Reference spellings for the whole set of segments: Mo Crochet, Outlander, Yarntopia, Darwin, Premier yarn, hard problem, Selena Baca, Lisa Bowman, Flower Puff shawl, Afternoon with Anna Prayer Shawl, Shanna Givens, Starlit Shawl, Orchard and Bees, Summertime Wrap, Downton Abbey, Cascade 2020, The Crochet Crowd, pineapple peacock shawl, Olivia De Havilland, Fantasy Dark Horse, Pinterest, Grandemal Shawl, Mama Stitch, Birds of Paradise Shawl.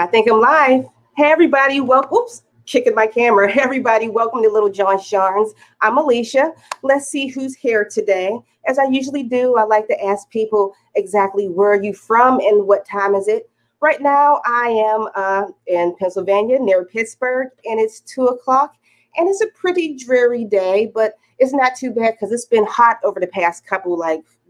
I think I'm live. Hey everybody, welcome. Oops, kicking my camera. Hey everybody, welcome to Littlejohn's Yarns. I'm Alicia. Let's see who's here today. As I usually do, I like to ask people exactly where are you from and what time is it. Right now, I am in Pennsylvania near Pittsburgh, and it's 2 o'clock, and it's a pretty dreary day, but it's not too bad because it's been hot over the past couple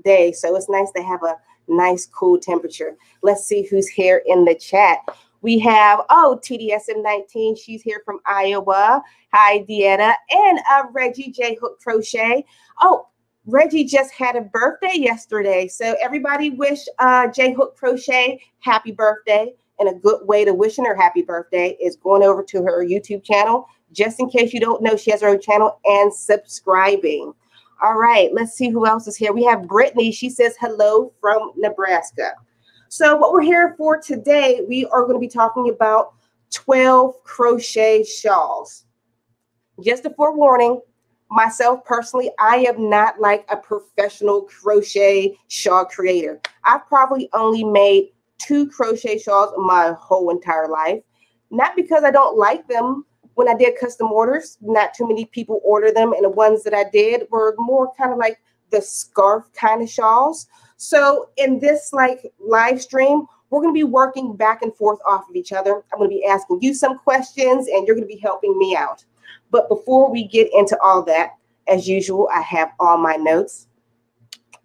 days, so it's nice to have a nice cool temperature. Let's see who's here in the chat. We have, oh, TDSM19, she's here from Iowa. Hi, Deanna. And Reggie J. Hook Crochet. Oh, Reggie just had a birthday yesterday. So everybody wish J. Hook Crochet happy birthday. And a good way to wishing her happy birthday is going over to her YouTube channel. Just in case you don't know, she has her own channel, and subscribing. All right, let's see who else is here. We have Brittany. She says hello from Nebraska. So what we're here for today, we are going to be talking about 12 crochet shawls. Just a forewarning, myself personally, I am not like a professional crochet shawl creator. I've probably only made 2 crochet shawls my whole entire life. Not because I don't like them. When I did custom orders, not too many people order them, and the ones that I did were more kind of like the scarf kind of shawls. So in this like live stream, we're going to be working back and forth off of each other. I'm going to be asking you some questions and you're going to be helping me out. But before we get into all that, as usual, I have all my notes.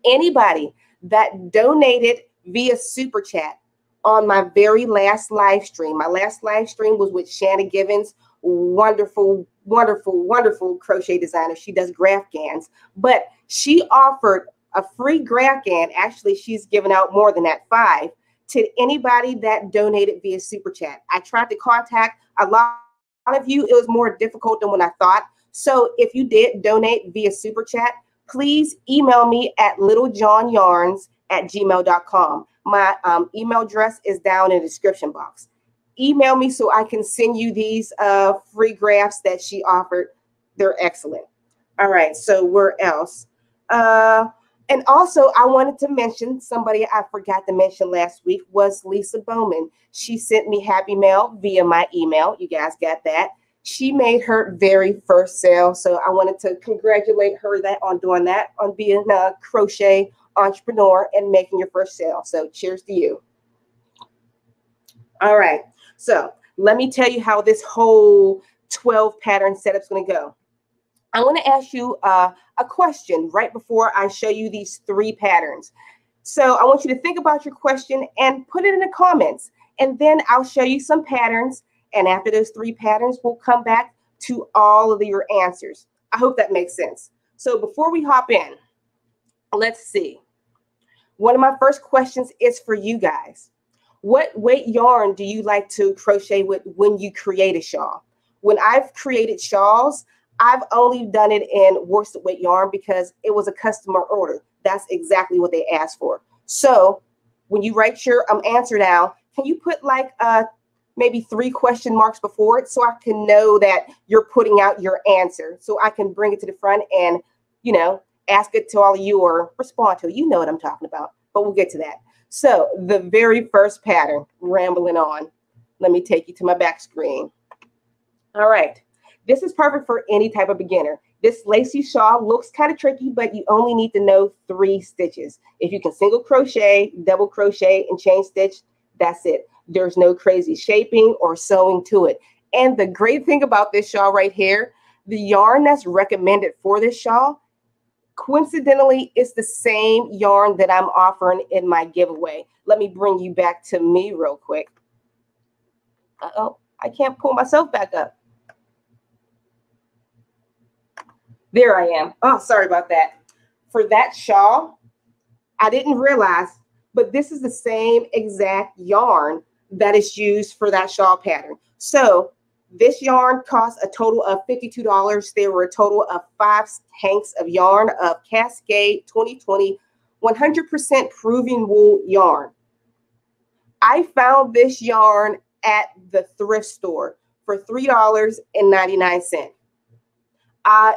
Anybody that donated via Super Chat on my very last live stream, my last live stream was with Shanna Givens, wonderful, wonderful, wonderful crochet designer. She does grafgans, but she offered a free grafgan. Actually, she's given out more than that, 5, to anybody that donated via Super Chat. I tried to contact a lot of you. It was more difficult than when I thought. So if you did donate via Super Chat, please email me at littlejohnyarns@gmail.com. My email address is down in the description box. Email me so I can send you these free grafts that she offered. They're excellent. All right, so where else? And also, I wanted to mention somebody I forgot to mention last week was Lisa Bowman. She sent me happy mail via my email. You guys got that. She made her very first sale, so I wanted to congratulate her on being a crochet entrepreneur and making your first sale. So cheers to you. All right, so let me tell you how this whole 12 pattern setup is going to go. I want to ask you a question right before I show you these 3 patterns. So I want you to think about your question and put it in the comments, and then I'll show you some patterns. And after those 3 patterns, we'll come back to all of your answers. I hope that makes sense. So before we hop in, let's see. One of my first questions is for you guys. What weight yarn do you like to crochet with when you create a shawl? When I've created shawls, I've only done it in worsted weight yarn because it was a customer order. That's exactly what they asked for. So when you write your answer down, can you put like maybe 3 question marks before it so I can know that you're putting out your answer, so I can bring it to the front and, you know, ask it to all of you or respond to it. You know what I'm talking about, but we'll get to that. So the very first pattern, rambling on, let me take you to my back screen. All right. This is perfect for any type of beginner. This lacy shawl looks kind of tricky, but you only need to know 3 stitches. If you can single crochet, double crochet, and chain stitch, that's it. There's no crazy shaping or sewing to it. And the great thing about this shawl right here, the yarn that's recommended for this shawl, coincidentally, it's the same yarn that I'm offering in my giveaway. Let me bring you back to me real quick. Uh-oh, I can't pull myself back up. There I am. Oh, sorry about that. For that shawl, I didn't realize, but this is the same exact yarn that is used for that shawl pattern. So this yarn costs a total of $52. There were a total of 5 hanks of yarn of Cascade 2020, 100% proven wool yarn. I found this yarn at the thrift store for $3.99.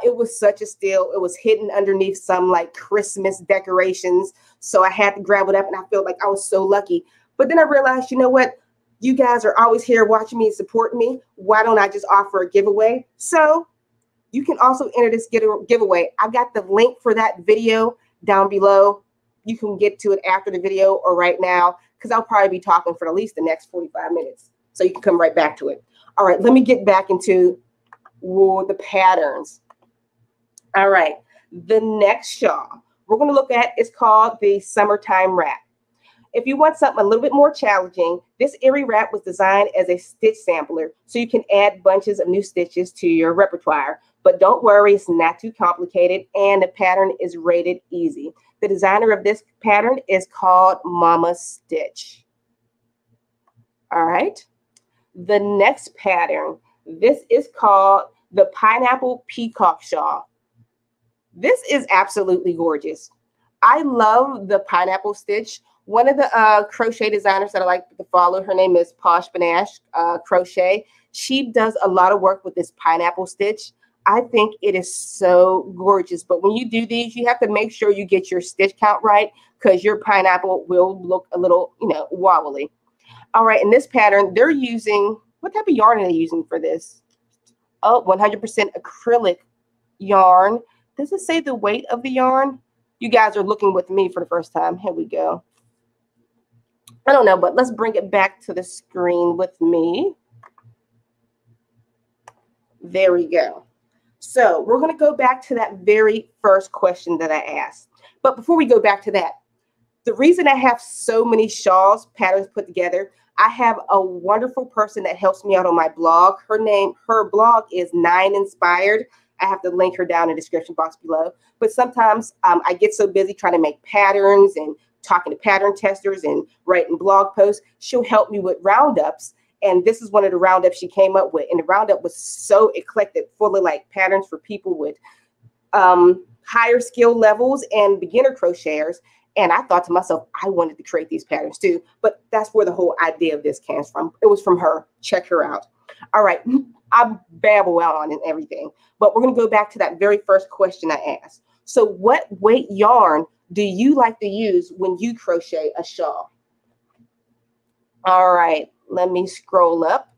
It was such a steal. It was hidden underneath some like Christmas decorations. So I had to grab it up and I felt like I was so lucky. But then I realized, you know what? You guys are always here watching me, supporting me. Why don't I just offer a giveaway? So you can also enter this giveaway. I've got the link for that video down below. You can get to it after the video or right now, because I'll probably be talking for at least the next 45 minutes. So you can come right back to it. All right, let me get back into the patterns. All right, the next shawl we're going to look at is called the Summertime Wrap. If you want something a little bit more challenging, this airy wrap was designed as a stitch sampler, so you can add bunches of new stitches to your repertoire. But don't worry, it's not too complicated, and the pattern is rated easy. The designer of this pattern is called Mama Stitch. All right. The next pattern, this is called the Pineapple Peacock Shawl. This is absolutely gorgeous. I love the pineapple stitch. One of the crochet designers that I like to follow, her name is Posh Panash Crochet. She does a lot of work with this pineapple stitch. I think it is so gorgeous. But when you do these, you have to make sure you get your stitch count right, because your pineapple will look a little, you know, wobbly. All right, in this pattern, they're using, what type of yarn are they using for this? Oh, 100% acrylic yarn. Does it say the weight of the yarn? You guys are looking with me for the first time. Here we go. I don't know, but let's bring it back to the screen with me. There we go. So we're going to go back to that very first question that I asked. But before we go back to that, the reason I have so many shawls patterns put together, I have a wonderful person that helps me out on my blog. Her blog is 9 Inspired. I have to link her down in the description box below. But sometimes I get so busy trying to make patterns and talking to pattern testers and writing blog posts, she'll help me with roundups. And this is one of the roundups she came up with. And the roundup was so eclectic, full of like patterns for people with higher skill levels and beginner crocheters. And I thought to myself, I wanted to create these patterns too. But that's where the whole idea of this came from. It was from her. Check her out. All right. I babble on and everything. But we're going to go back to that very first question I asked. So what weight yarn do you like to use when you crochet a shawl? All right, let me scroll up.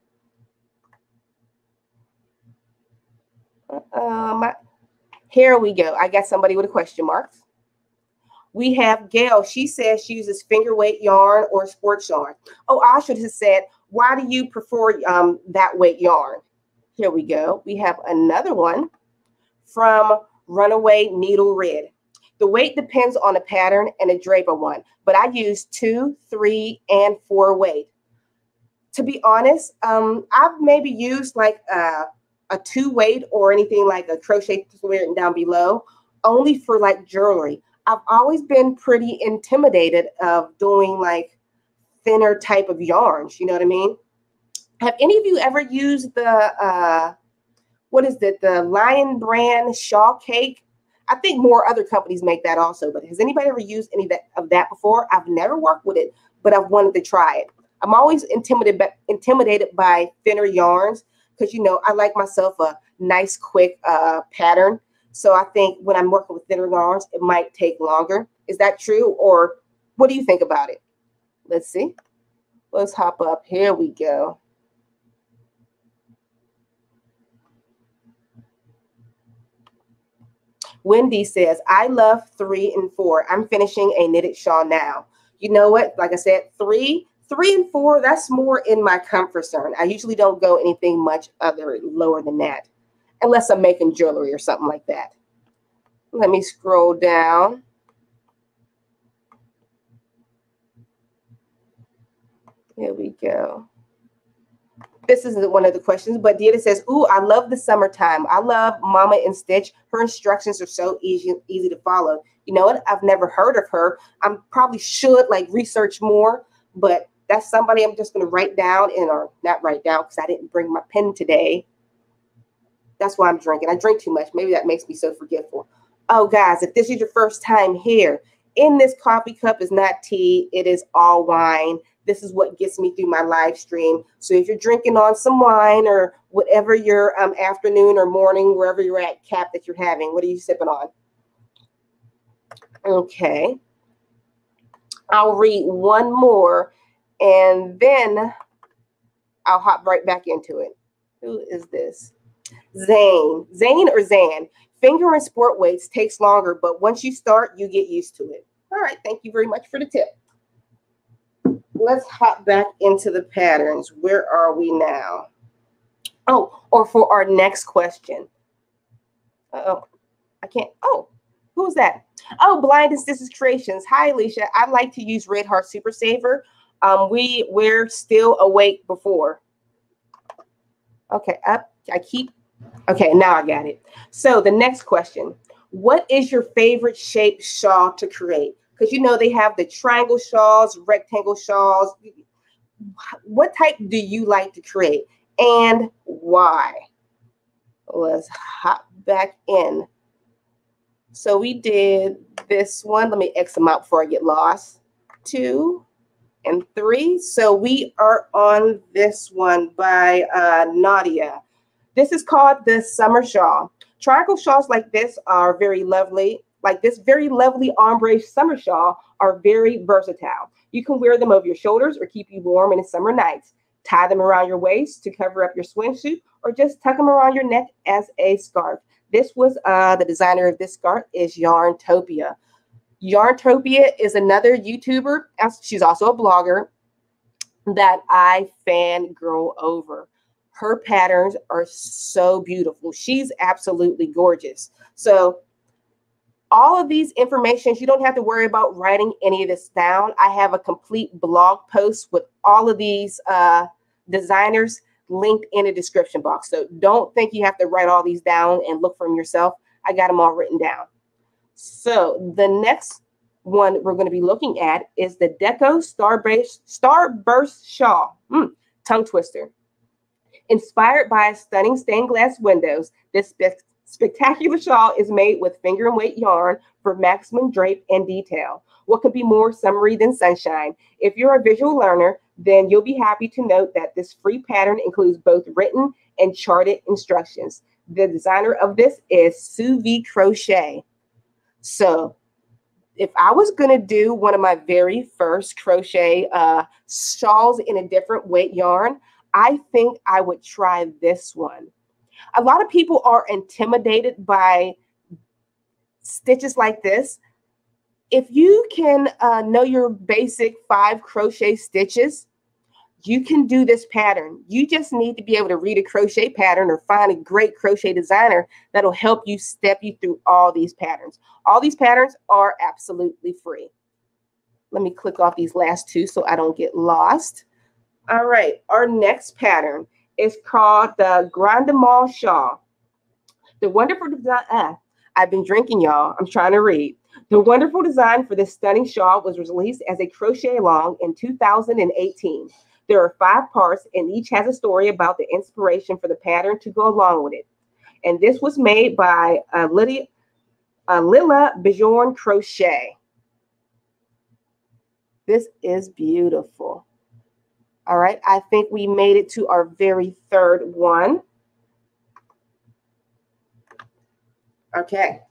Here we go. I got somebody with a question mark. We have Gail. She says she uses finger weight yarn or sports yarn. Oh, I should have said, why do you prefer that weight yarn? Here we go. We have another one from Runaway Needle Red. The weight depends on a pattern and a draper one, but I use 2, 3, and 4 weight. To be honest, I've maybe used like a 2 weight or anything like a crochet written down below, only for like jewelry. I've always been pretty intimidated of doing like thinner type of yarns. You know what I mean? Have any of you ever used the, what is it? The Lion Brand Shawl Cake? I think more other companies make that also, but has anybody ever used any of that before? I've never worked with it, but I've wanted to try it. I'm always intimidated by thinner yarns because, you know, I like myself a nice, quick pattern. So I think when I'm working with thinner yarns, it might take longer. Is that true? Or what do you think about it? Let's see. Let's hop up. Here we go. Wendy says, I love 3 and 4. I'm finishing a knitted shawl now. You know what? Like I said, 3, 3 and 4, that's more in my comfort zone. I usually don't go anything much other lower than that, unless I'm making jewelry or something like that. Let me scroll down. Here we go. This isn't one of the questions, but Deanna says, ooh, I love the summertime. I love Mama and Stitch. Her instructions are so easy to follow. You know what? I've never heard of her. I probably should like research more, but that's somebody I'm just going to write down and or not write down because I didn't bring my pen today. That's why I'm drinking. I drink too much. Maybe that makes me so forgetful. Oh, guys, if this is your first time here, in this coffee cup is not tea. It is all wine. This is what gets me through my live stream. So if you're drinking on some wine or whatever your afternoon or morning, wherever you're at, cap that you're having, what are you sipping on? Okay. I'll read one more and then I'll hop right back into it. Who is this? Zane. Finger and sport weights takes longer, but once you start, you get used to it. All right, thank you very much for the tip. Let's hop back into the patterns. Where are we now? Oh, or for our next question. Uh-oh, I can't. Oh, who's that? Oh, Blind and Sisters Creations. Hi, Alicia. I like to use Red Heart Super Saver. We're still awake before. Okay, up. I keep. Okay, now I got it. So the next question, what is your favorite shape shawl to create? Because you know they have the triangle shawls, rectangle shawls. What type do you like to create and why? Let's hop back in. So we did this one. Let me X them out before I get lost. 2 and 3. So we are on this one by Nadia. This is called the Summer Shawl. Triangle shawls like this are very lovely. Like this very lovely ombre summer shawl are very versatile. You can wear them over your shoulders or keep you warm in the summer nights. Tie them around your waist to cover up your swimsuit or just tuck them around your neck as a scarf. This was the designer of this scarf is Yarntopia. Yarntopia is another YouTuber. She's also a blogger that I fangirl over. Her patterns are so beautiful. She's absolutely gorgeous. So all of these informations, you don't have to worry about writing any of this down. I have a complete blog post with all of these designers linked in the description box. So don't think you have to write all these down and look for them yourself. I got them all written down. So the next one we're going to be looking at is the Deco Starburst Shawl. Tongue twister. Inspired by stunning stained glass windows, this spectacular shawl is made with finger and weight yarn for maximum drape and detail. What could be more summery than sunshine? If you're a visual learner, then you'll be happy to note that this free pattern includes both written and charted instructions. The designer of this is Suvi Crochet. So if I was going to do one of my very first crochet shawls in a different weight yarn, I think I would try this one. A lot of people are intimidated by stitches like this. If you can know your basic 5 crochet stitches, you can do this pattern. You just need to be able to read a crochet pattern or find a great crochet designer that'll help you step you through all these patterns. All these patterns are absolutely free. Let me click off these last two so I don't get lost. All right, our next pattern is called the Grandemal Shawl. The wonderful design, I've been drinking, y'all. I'm trying to read. The wonderful design for this stunning shawl was released as a crochet along in 2018. There are 5 parts, and each has a story about the inspiration for the pattern to go along with it. And this was made by Lilla Bajorne Crochet. This is beautiful. All right, I think we made it to our very third one. Okay.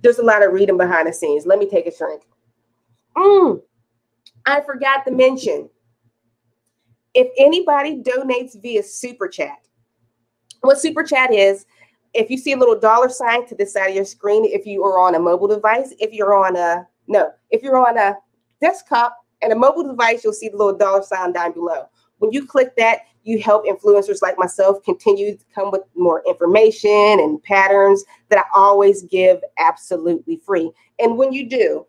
There's a lot of reading behind the scenes. Let me take a drink. I forgot to mention, if anybody donates via Super Chat, what Super Chat is, if you see a little $ sign to the side of your screen, if you are on a mobile device, if you're on a desktop, and a mobile device, you'll see the little $ sign down below. When you click that, you help influencers like myself continue to come with more information and patterns that I always give absolutely free. And when you do,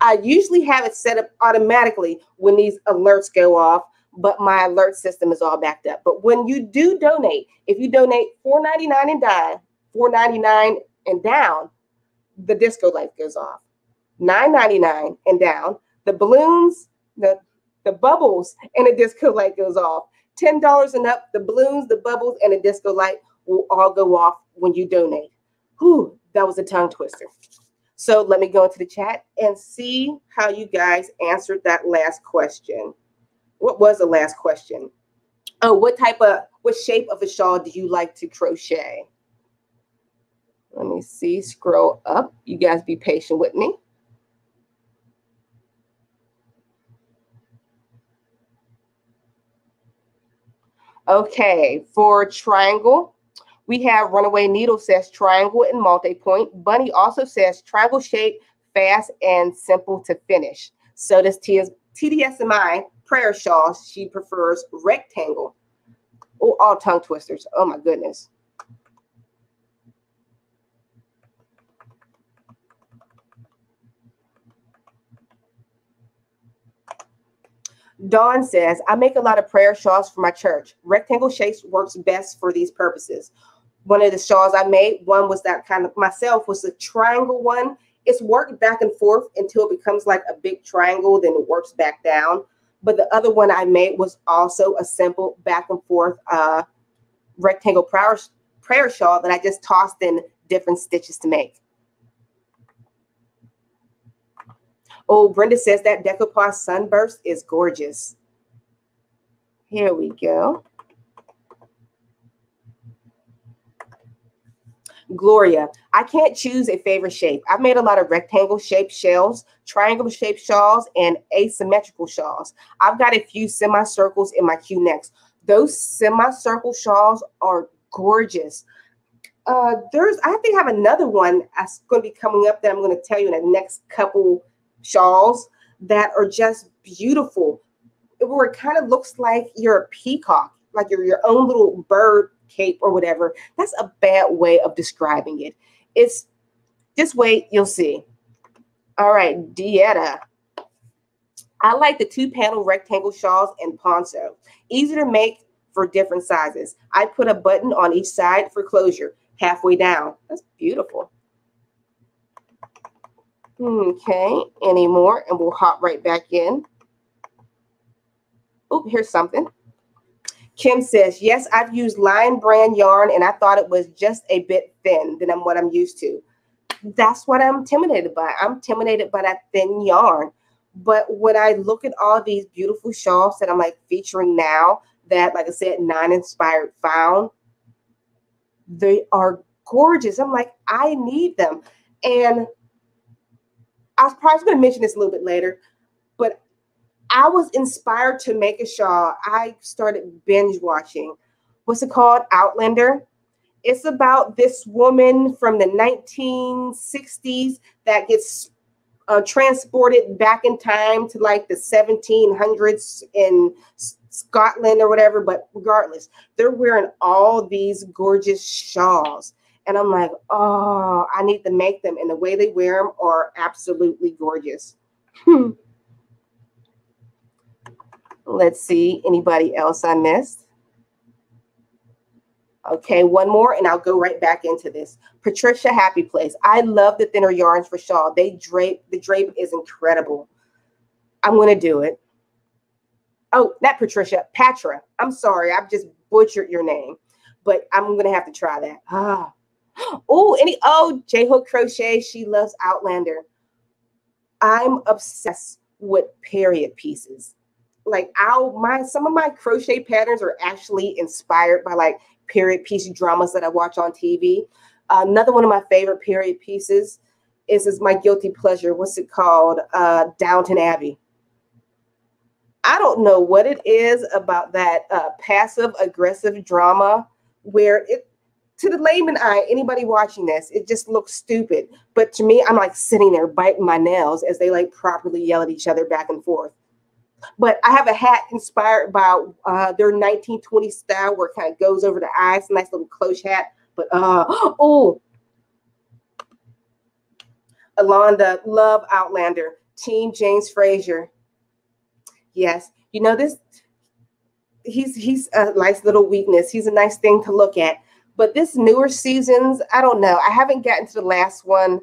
I usually have it set up automatically when these alerts go off, but my alert system is all backed up. But when you do donate, if you donate $4.99 and down, $4.99 and down, the disco light goes off. $9.99 and down, the balloons, the bubbles, and the disco light goes off. $10 and up, the balloons, the bubbles, and the disco light will all go off when you donate. Whew, that was a tongue twister. So let me go into the chat and see how you guys answered that last question. What was the last question? Oh, what shape of a shawl do you like to crochet? Let me see, scroll up. You guys be patient with me. Okay, for triangle, we have Runaway Needle says triangle and multi-point. Bunny also says triangle shape, fast and simple to finish. So this TDSMI prayer shawl, she prefers rectangle. Oh, all tongue twisters. Oh my goodness. Dawn says, I make a lot of prayer shawls for my church. Rectangle shapes works best for these purposes. One of the shawls I made, one was that kind of myself, was the triangle one. It's worked back and forth until it becomes like a big triangle, then it works back down. But the other one I made was also a simple back and forth rectangle prayer shawl that I just tossed in different stitches to make. Oh, Brenda says that decoupage sunburst is gorgeous. Here we go. Gloria, I can't choose a favorite shape. I've made a lot of rectangle shaped shells, triangle shaped shawls, and asymmetrical shawls. I've got a few semicircles in my Q-necks. Those semicircle shawls are gorgeous. I think I have another one that's going to be coming up that I'm going to tell you in the next couple shawls that are just beautiful, where it kind of looks like you're a peacock, like you're your own little bird cape or whatever. That's a bad way of describing it. It's this way, you'll see. All right, Dieta. I like the two panel rectangle shawls and poncho. Easy to make for different sizes. I put a button on each side for closure halfway down. That's beautiful. Okay, any more? And we'll hop right back in. Oh, here's something. Kim says, yes, I've used Lion Brand yarn and I thought it was just a bit thin than what I'm used to. That's what I'm intimidated by. I'm intimidated by that thin yarn. But when I look at all these beautiful shawls that I'm like featuring now that, like I said, Nine Inspired found, they are gorgeous. I'm like, I need them. And I was probably going to mention this a little bit later, but I was inspired to make a shawl. I started binge watching. What's it called? Outlander. It's about this woman from the 1960s that gets transported back in time to like the 1700s in Scotland or whatever. But regardless, they're wearing all these gorgeous shawls. And I'm like, oh, I need to make them. And the way they wear them are absolutely gorgeous. Let's see. Anybody else I missed? Okay, one more, and I'll go right back into this. Patricia Happy Place. I love the thinner yarns for shawl. They drape. The drape is incredible. I'm going to do it. Oh, not Patricia. Patra. I'm sorry. I've just butchered your name. But I'm going to have to try that. Ah. Oh, J-Hook Crochet, she loves Outlander. I'm obsessed with period pieces. Like some of my crochet patterns are actually inspired by like period piece dramas that I watch on TV. Another one of my favorite period pieces is my guilty pleasure. What's it called? Downton Abbey. I don't know what it is about that passive aggressive drama where it, to the layman eye, anybody watching this, it just looks stupid. But to me, I'm like sitting there biting my nails as they like properly yell at each other back and forth. But I have a hat inspired by their 1920s style where it kind of goes over the eyes, nice little cloche hat. But oh, Alonda, love Outlander, Team James Frazier. Yes, you know this. He's a nice little weakness. He's a nice thing to look at. But this newer seasons, I don't know. I haven't gotten to the last one.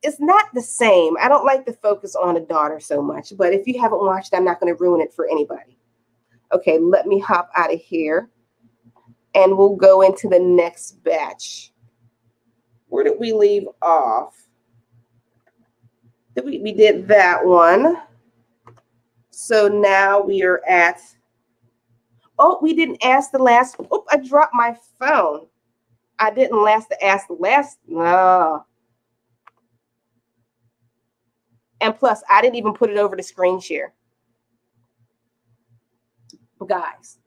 It's not the same. I don't like to focus on a daughter so much. But if you haven't watched, I'm not going to ruin it for anybody. Okay, let me hop out of here. And we'll go into the next batch. Where did we leave off? We did that one. So now we are at... Oh, we didn't ask the last. Oh, I dropped my phone. I didn't ask the last. No. And plus, I didn't even put it over to screen share. Guys,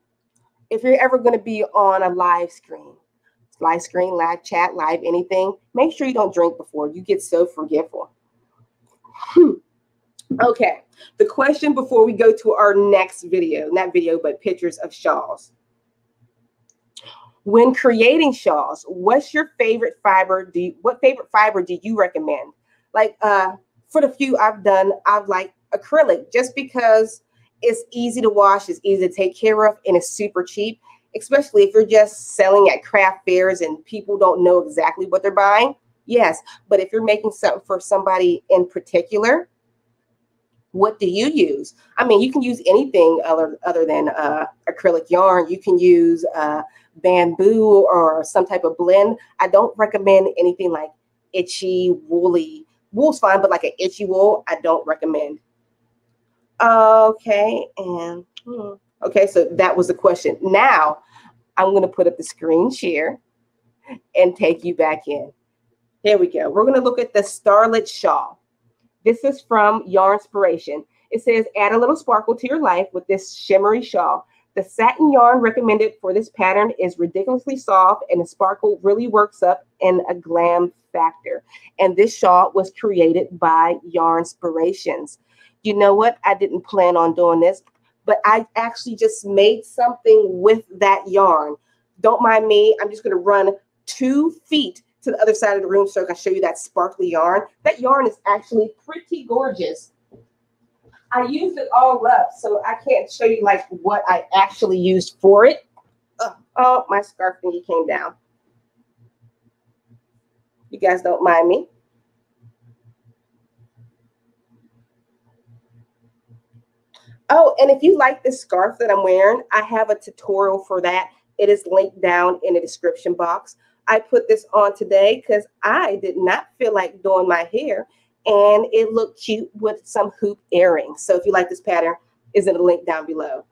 if you're ever going to be on a live screen, live chat, live anything, make sure you don't drink before. You get so forgetful. Okay, the question before we go to our next video, not video, but pictures of shawls. When creating shawls, what's your favorite fiber? What favorite fiber do you recommend? Like for the few I've done, I've liked acrylic just because it's easy to wash, it's easy to take care of, and it's super cheap, especially if you're just selling at craft fairs and people don't know exactly what they're buying. Yes, but if you're making something for somebody in particular, what do you use? I mean, you can use anything other than acrylic yarn. You can use bamboo or some type of blend. I don't recommend anything like itchy, woolly. Wool's fine, but like an itchy wool, I don't recommend. Okay, and okay, so that was the question. Now I'm going to put up the screen share and take you back in. Here we go. We're going to look at the Starlit Shawl. This is from Yarnspiration. It says, add a little sparkle to your life with this shimmery shawl. The satin yarn recommended for this pattern is ridiculously soft, and the sparkle really works up in a glam factor. And this shawl was created by Yarnspirations. You know what? I didn't plan on doing this, but I actually just made something with that yarn. Don't mind me. I'm just going to run 2 feet to the other side of the room so I can show you that sparkly yarn. That yarn is actually pretty gorgeous. I used it all up, so I can't show you like what I actually used for it. Oh, my scarf thingy came down. You guys don't mind me. Oh, and if you like this scarf that I'm wearing, I have a tutorial for that. It is linked down in the description box. I put this on today because I did not feel like doing my hair, and it looked cute with some hoop earrings. So if you like this pattern, it's in the link down below.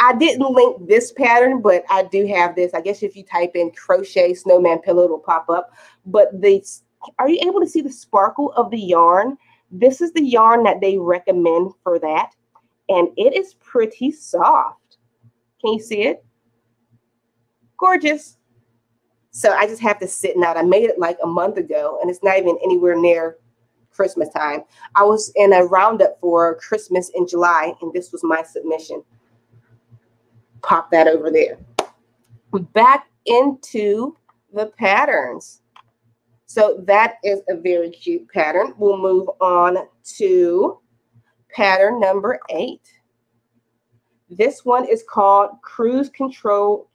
I didn't link this pattern, but I do have this. I guess if you type in crochet snowman pillow, it'll pop up. But are you able to see the sparkle of the yarn? This is the yarn that they recommend for that, and it is pretty soft. Can you see it? Gorgeous. So I just have to sit out. I made it like a month ago, and it's not even anywhere near Christmas time. I was in a roundup for Christmas in July, and this was my submission. Pop that over there. Back into the patterns. So that is a very cute pattern. We'll move on to pattern number 8. This one is called Cruise Control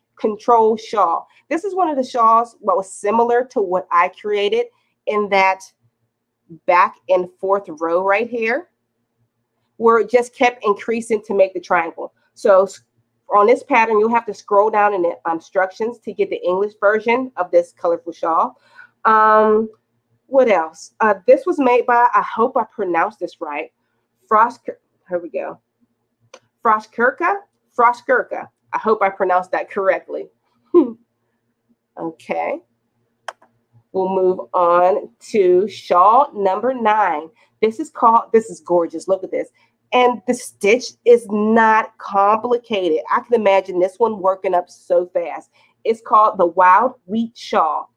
shawl. This is one of the shawls that was similar to what I created in that back and forth row right here, where it just kept increasing to make the triangle. So on this pattern, you'll have to scroll down in the instructions to get the English version of this colorful shawl. What else? This was made by, I hope I pronounced this right, Frost Kirkha. I hope I pronounced that correctly. Okay. We'll move on to shawl number 9. This is gorgeous. Look at this. And the stitch is not complicated. I can imagine this one working up so fast. It's called the Wild Wheat Shawl.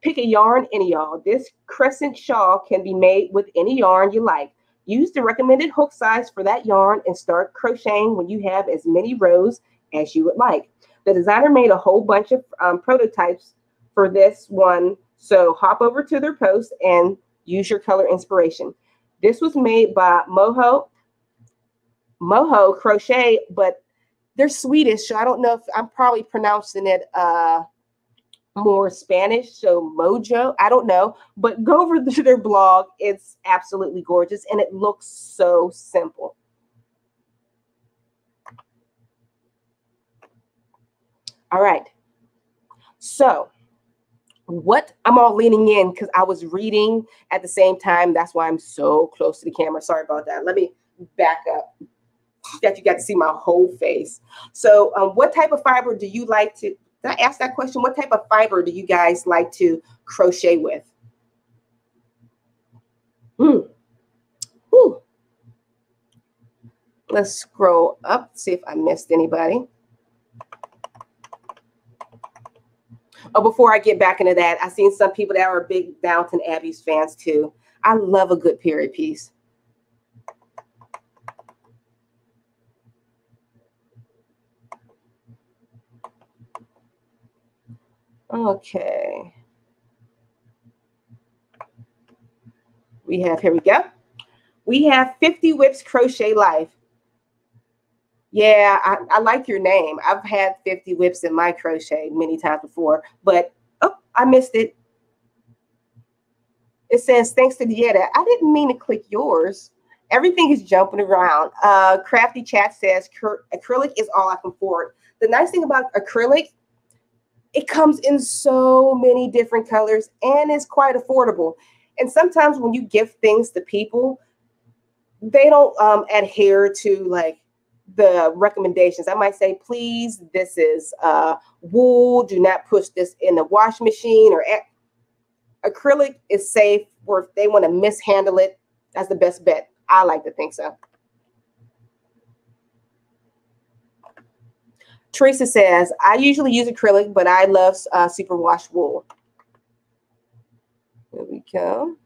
Pick a yarn, any yarn. This crescent shawl can be made with any yarn you like. Use the recommended hook size for that yarn and start crocheting when you have as many rows as you would like. The designer made a whole bunch of prototypes for this one, so hop over to their post and use your color inspiration. This was made by Mo Crochet, but they're Swedish, so I don't know if I'm probably pronouncing it more Spanish, so Mojo, I don't know, but go over to their blog. It's absolutely gorgeous, and it looks so simple. All right, so what I'm all leaning in because I was reading at the same time. That's why I'm so close to the camera. Sorry about that. Let me back up that you got to see my whole face. So what type of fiber do you like to, did I ask that question? What type of fiber do you guys like to crochet with? Ooh. Let's scroll up, see if I missed anybody. Oh, before I get back into that, I've seen some people that are big Downton Abbey fans too. I love a good period piece. Okay. We have, here we go. We have 50 Whips Crochet Life. Yeah, I like your name. I've had 50 Whips in my crochet many times before, but oh, I missed it. It says, thanks to Dieta. I didn't mean to click yours. Everything is jumping around. Crafty Chat says, acrylic is all I can afford. The nice thing about acrylic, it comes in so many different colors and is quite affordable. And sometimes when you give things to people, they don't adhere to like the recommendations. I might say, please, this is wool. Do not push this in the wash machine or acrylic is safe, or if they want to mishandle it, that's the best bet. I like to think so. Teresa says, I usually use acrylic, but I love superwash wool. There we go.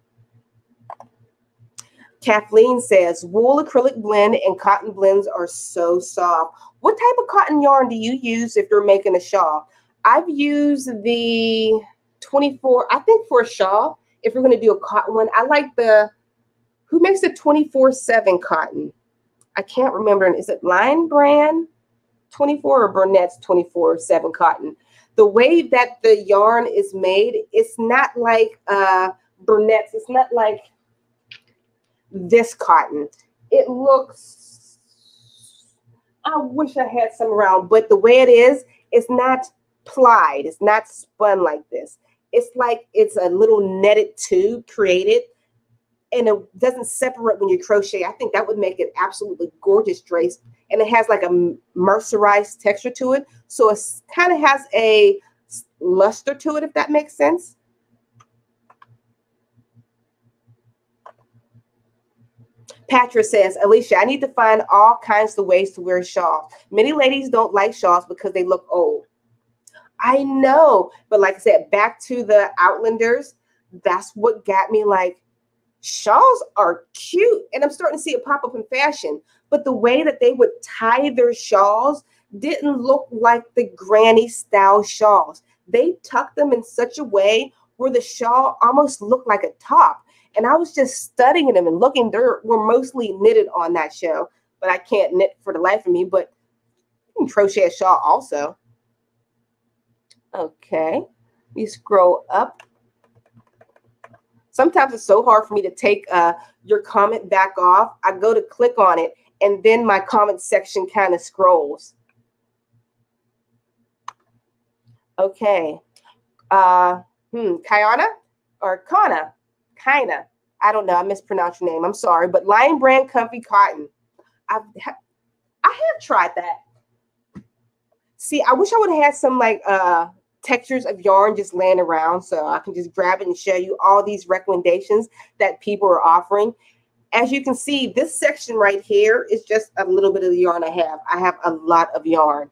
Kathleen says, wool acrylic blend and cotton blends are so soft. What type of cotton yarn do you use if you're making a shawl? I've used the 24, I think for a shawl, if you're going to do a cotton one, I like the, who makes the 24/7 cotton? I can't remember. Is it Lion Brand 24 or Burnett's 24/7 cotton? The way that the yarn is made, it's not like Burnett's. It's not like this cotton. It looks, I wish I had some around, but the way it is, it's not plied. It's not spun like this. It's like it's a little netted tube created, and it doesn't separate when you crochet. I think that would make it absolutely gorgeous drape. And it has like a mercerized texture to it. So it kind of has a luster to it, if that makes sense. Patra says, Alicia, I need to find all kinds of ways to wear shawls. Many ladies don't like shawls because they look old. I know. But like I said, back to the Outlanders, that's what got me like, shawls are cute, and I'm starting to see it pop up in fashion, but the way that they would tie their shawls didn't look like the granny style shawls. They tucked them in such a way where the shawl almost looked like a top, and I was just studying them and looking. They were mostly knitted on that show, but I can't knit for the life of me, but you can crochet a shawl also. Okay, you scroll up. Sometimes it's so hard for me to take your comment back off. I go to click on it, and then my comment section kind of scrolls. Okay. Kiana or Kana? Kina. I don't know. I mispronounced your name. I'm sorry. But Lion Brand Comfy Cotton. I have tried that. See, I wish I would have had some like textures of yarn just laying around so I can just grab it and show you all these recommendations that people are offering. As you can see, this section right here is just a little bit of the yarn I have. I have a lot of yarn.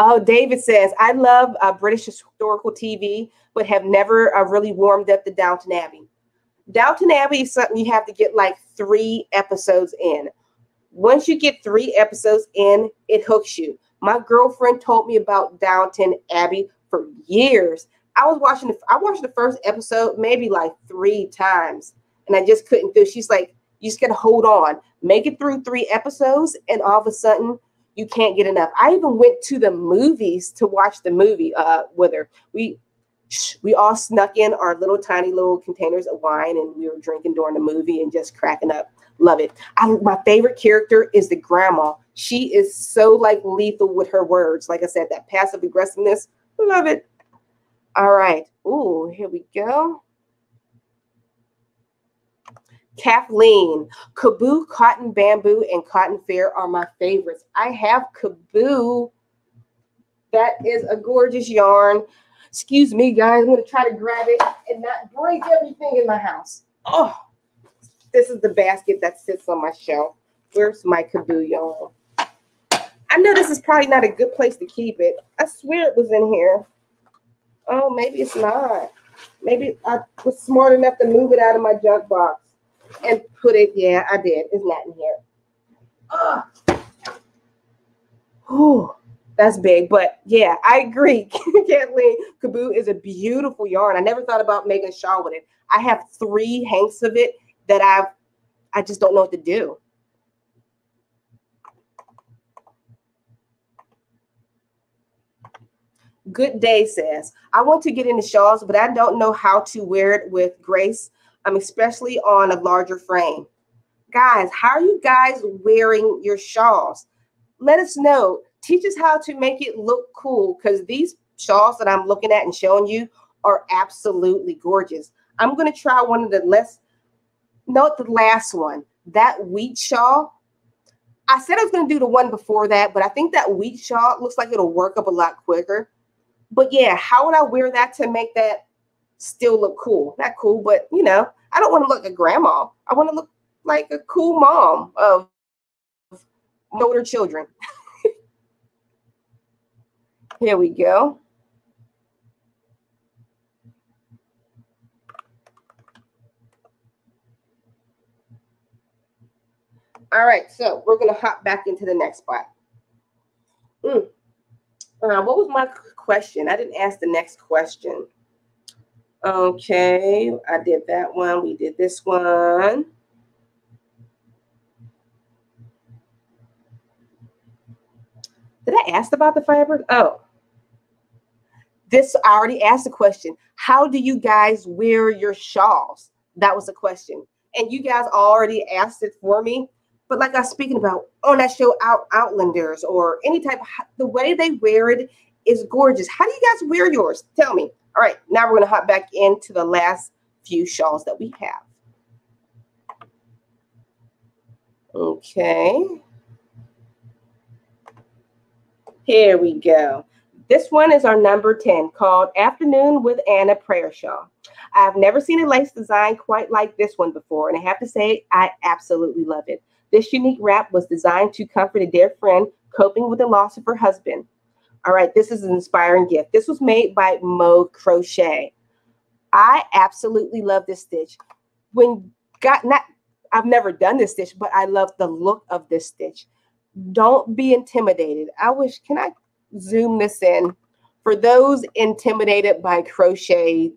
Oh, David says, I love British historical TV, but have never really warmed up to Downton Abbey. Downton Abbey is something you have to get like 3 episodes in. Once you get 3 episodes in, it hooks you. My girlfriend told me about Downton Abbey for years. I watched the first episode maybe like 3 times, and I just couldn't do it. She's like, you just gotta hold on. Make it through 3 episodes, and all of a sudden, you can't get enough. I even went to the movies to watch the movie with her. We all snuck in our little tiny little containers of wine, and we were drinking during the movie and just cracking up. Love it. My favorite character is the grandma. She is so like lethal with her words. Like I said, that passive aggressiveness. Love it. All right. Ooh, here we go. Kathleen, Kaboo, Cotton Bamboo, and Cotton Fair are my favorites. I have Kaboo. That is a gorgeous yarn. Excuse me, guys. I'm going to try to grab it and not break everything in my house. Oh, this is the basket that sits on my shelf. Where's my Kaboo yarn? I know this is probably not a good place to keep it. I swear it was in here. Oh, maybe it's not. Maybe I was smart enough to move it out of my junk box and put it. Yeah, I did. It's not in here. Oh, whew, that's big. But yeah, I agree. Kathleen, Kaboo is a beautiful yarn. I never thought about making a shawl with it. I have 3 hanks of it that I just don't know what to do. Good Day says, I want to get into shawls, but I don't know how to wear it with grace, especially on a larger frame. Guys, how are you guys wearing your shawls? Let us know. Teach us how to make it look cool, because these shawls that I'm looking at and showing you are absolutely gorgeous. I'm going to try one of the less, not the last one, that wheat shawl. I said I was going to do the one before that, but I think that wheat shawl looks like it'll work up a lot quicker. But yeah, how would I wear that to make that still look cool? Not cool, but you know, I don't want to look like a grandma. I want to look like a cool mom of older children. Here we go. All right, so we're going to hop back into the next spot. What was my question? I didn't ask the next question. Okay, I did that one. We did this one. Did I ask about the fiber? Oh, this, I already asked the question. How do you guys wear your shawls? That was the question. And you guys already asked it for me. But like I was speaking about on that show, Outlanders or any type of, the way they wear it is gorgeous. How do you guys wear yours? Tell me. All right, now we're going to hop back into the last few shawls that we have. Okay. Here we go. This one is our number 10, called Afternoon with Anna Prayer Shawl. I've never seen a lace design quite like this one before, and I have to say I absolutely love it. This unique wrap was designed to comfort a dear friend coping with the loss of her husband. All right, this is an inspiring gift. This was made by Mo Crochet. I absolutely love this stitch. I've never done this stitch, but I love the look of this stitch. Don't be intimidated. Can I zoom this in? For those intimidated by crochet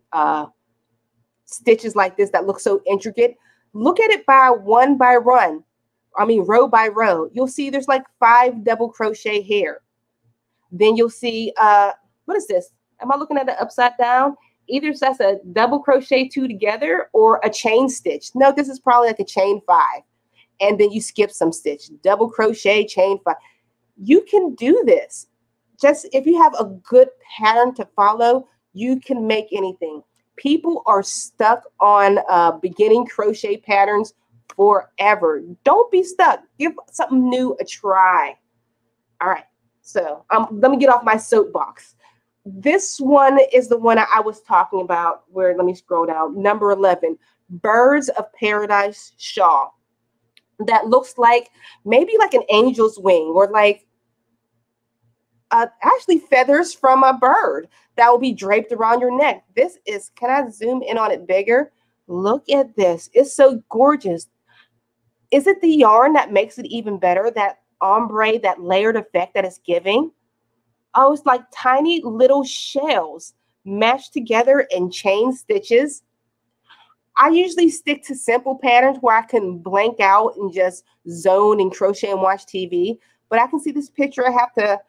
stitches like this that look so intricate, look at it row by row. You'll see there's like 5 double crochet here. Then you'll see, what is this? Am I looking at it upside down? Either that's a double crochet 2 together or a chain stitch. No, this is probably like a chain 5. And then you skip some stitch, double crochet, chain 5. You can do this. Just if you have a good pattern to follow, you can make anything. People are stuck on beginning crochet patterns forever. Don't be stuck. Give something new a try. All right. So let me get off my soapbox. This one is the one I was talking about where, let me scroll down, number 11, Birds of Paradise Shawl. That looks like maybe like an angel's wing or like actually feathers from a bird that will be draped around your neck. This is, can I zoom in on it bigger? Look at this. It's so gorgeous. Is it the yarn that makes it even better? That ombre, that layered effect that it's giving? Oh, it's like tiny little shells mashed together in chain stitches. I usually stick to simple patterns where I can blank out and just zone and crochet and watch TV. But I can see this picture. I have to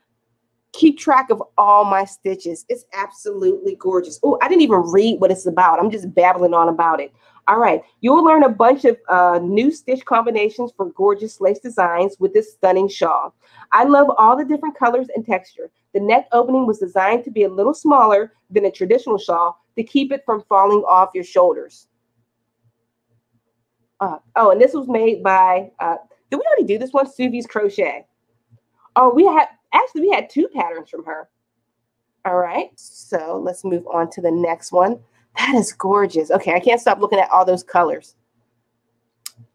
keep track of all my stitches. It's absolutely gorgeous. Oh, I didn't even read what it's about. I'm just babbling on about it. All right. You'll learn a bunch of new stitch combinations for gorgeous lace designs with this stunning shawl. I love all the different colors and texture. The neck opening was designed to be a little smaller than a traditional shawl to keep it from falling off your shoulders. Oh, and this was made by, did we already do this one? Suvi's Crochet. Oh, we had 2 patterns from her. All right, so let's move on to the next one. That is gorgeous. Okay, I can't stop looking at all those colors.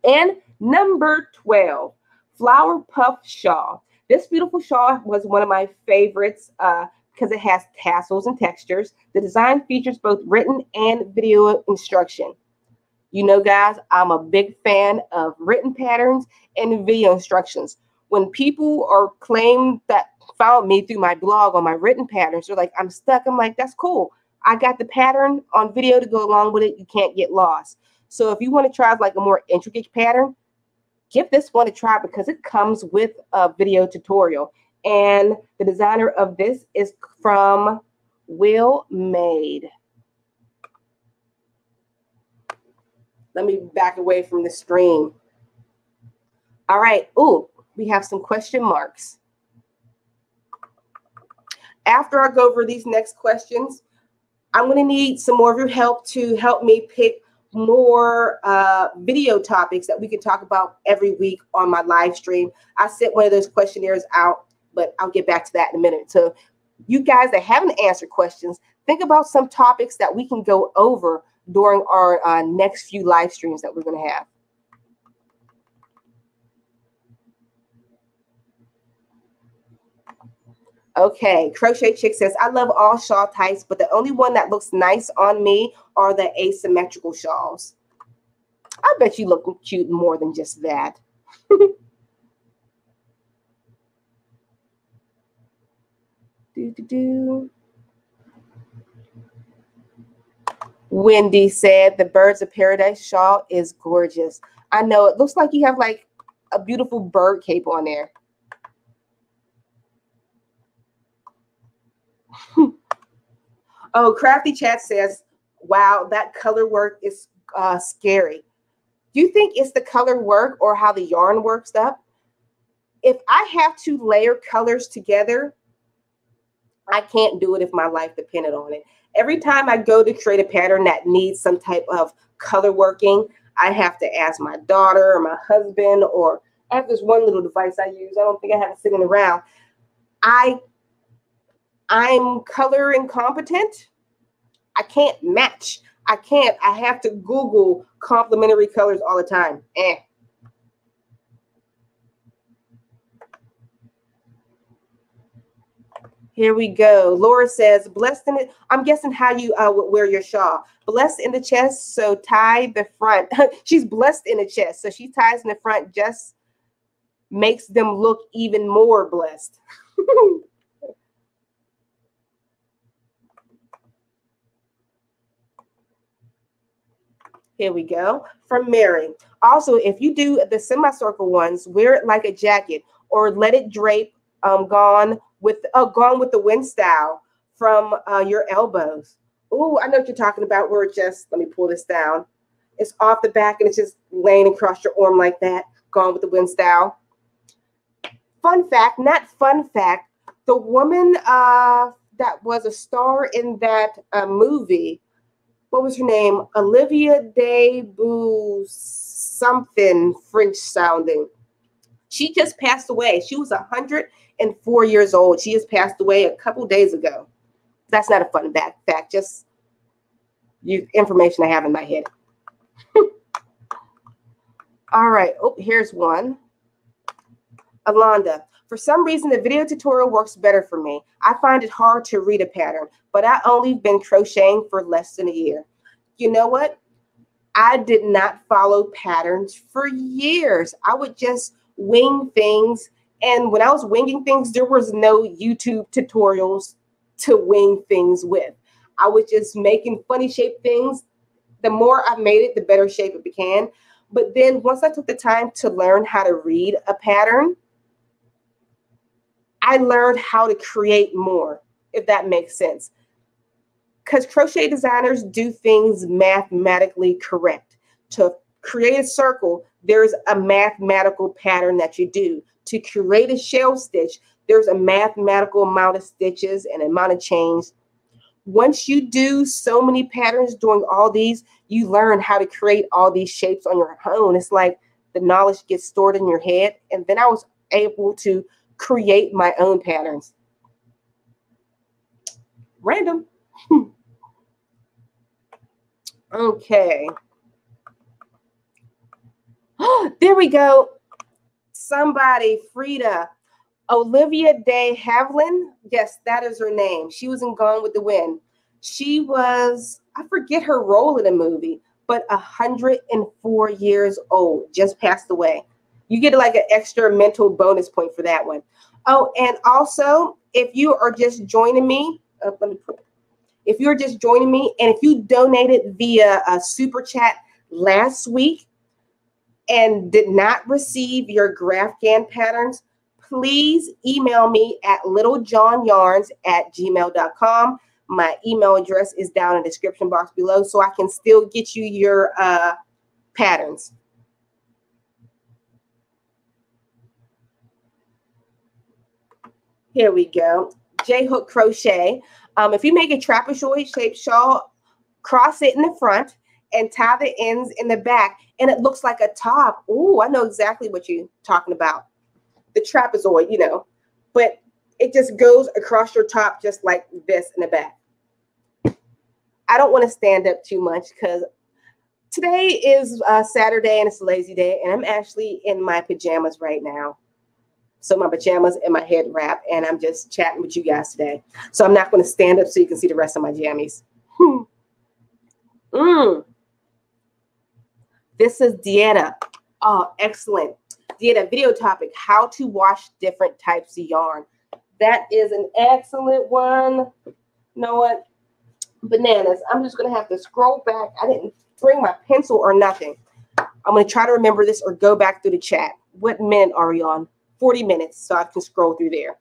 And number 12, Flower Puff Shawl. This beautiful shawl was one of my favorites because it has tassels and textures. The design features both written and video instruction. You know, guys, I'm a big fan of written patterns and video instructions. When people or claim that found me through my blog on my written patterns, they're like, I'm stuck. I'm like, that's cool. I got the pattern on video to go along with it. You can't get lost. So if you want to try like a more intricate pattern, give this one a try because it comes with a video tutorial. And the designer of this is from Will Made. Let me back away from the screen. All right. Ooh, we have some question marks. After I go over these next questions, I'm going to need some more of your help to help me pick more video topics that we can talk about every week on my live stream. I sent one of those questionnaires out, but I'll get back to that in a minute. So you guys that haven't answered questions, think about some topics that we can go over during our next few live streams that we're going to have. Okay, Crochet Chick says, I love all shawl types, but the only one that looks nice on me are the asymmetrical shawls. I bet you look cute more than just that. Wendy said, the Birds of Paradise shawl is gorgeous. I know, it looks like you have like a beautiful bird cape on there. Oh, Crafty Chat says, wow, that color work is scary. Do you think it's the color work or how the yarn works up? If I have to layer colors together, I can't do it if my life depended on it. Every time I go to create a pattern that needs some type of color working, I have to ask my daughter or my husband, or I have this one little device I use. I don't think I have it sitting around. I'm color incompetent. I can't match. I can't. I have to Google complementary colors all the time. Here we go. Laura says, blessed in it. I'm guessing how you would wear your shawl. Blessed in the chest, so tie the front. She's blessed in the chest, so she ties in the front, just makes them look even more blessed. Here we go. From Mary. Also, if you do the semicircle ones, wear it like a jacket or let it drape gone with the wind style from your elbows. Oh, I know what you're talking about. Where it just, let me pull this down. It's off the back and it's just laying across your arm like that. Gone with the wind style. Fun fact, not fun fact. The woman that was a star in that movie, what was her name? Olivia De Boo something French sounding. She just passed away. She was 104 years old. She just passed away a couple days ago. That's not a fun fact, just information I have in my head. All right. Oh, here's one. Alonda. For some reason, the video tutorial works better for me. I find it hard to read a pattern, but I only been crocheting for less than a year. You know what? I did not follow patterns for years. I would just wing things. And when I was winging things, there was no YouTube tutorials to wing things with. I was just making funny shaped things. The more I made it, the better shape it became. But then once I took the time to learn how to read a pattern, I learned how to create more, if that makes sense. Because crochet designers do things mathematically correct. To create a circle, there's a mathematical pattern that you do. To create a shell stitch, there's a mathematical amount of stitches and amount of chains. Once you do so many patterns doing all these, you learn how to create all these shapes on your own. It's like the knowledge gets stored in your head. And then I was able to create my own patterns. Random. Okay. There we go. Somebody, Frida. Olivia De Havilland. Yes, that is her name. She was in Gone with the Wind. She was, I forget her role in the movie, but 104 years old, just passed away. You get like an extra mental bonus point for that one. Oh, and also, if you are just joining me, if you're just joining me, and if you donated via a super chat last week and did not receive your GraphGAN patterns, please email me at littlejohnyarns@gmail.com. My email address is down in the description box below, so I can still get you your patterns. Here we go. J-hook crochet. If you make a trapezoid-shaped shawl, cross it in the front and tie the ends in the back, and it looks like a top. Ooh, I know exactly what you're talking about. The trapezoid, you know, but it just goes across your top just like this in the back. I don't want to stand up too much because today is Saturday and it's a lazy day, and I'm actually in my pajamas right now. So my pajamas and my head wrap, and I'm just chatting with you guys today. So I'm not going to stand up so you can see the rest of my jammies. This is Deanna. Oh, excellent. Deanna, video topic, how to wash different types of yarn. That is an excellent one. You know what? Bananas. I'm just going to have to scroll back. I didn't bring my pencil or nothing. I'm going to try to remember this or go back through the chat. What minute are we on? 40 minutes, so I can scroll through there.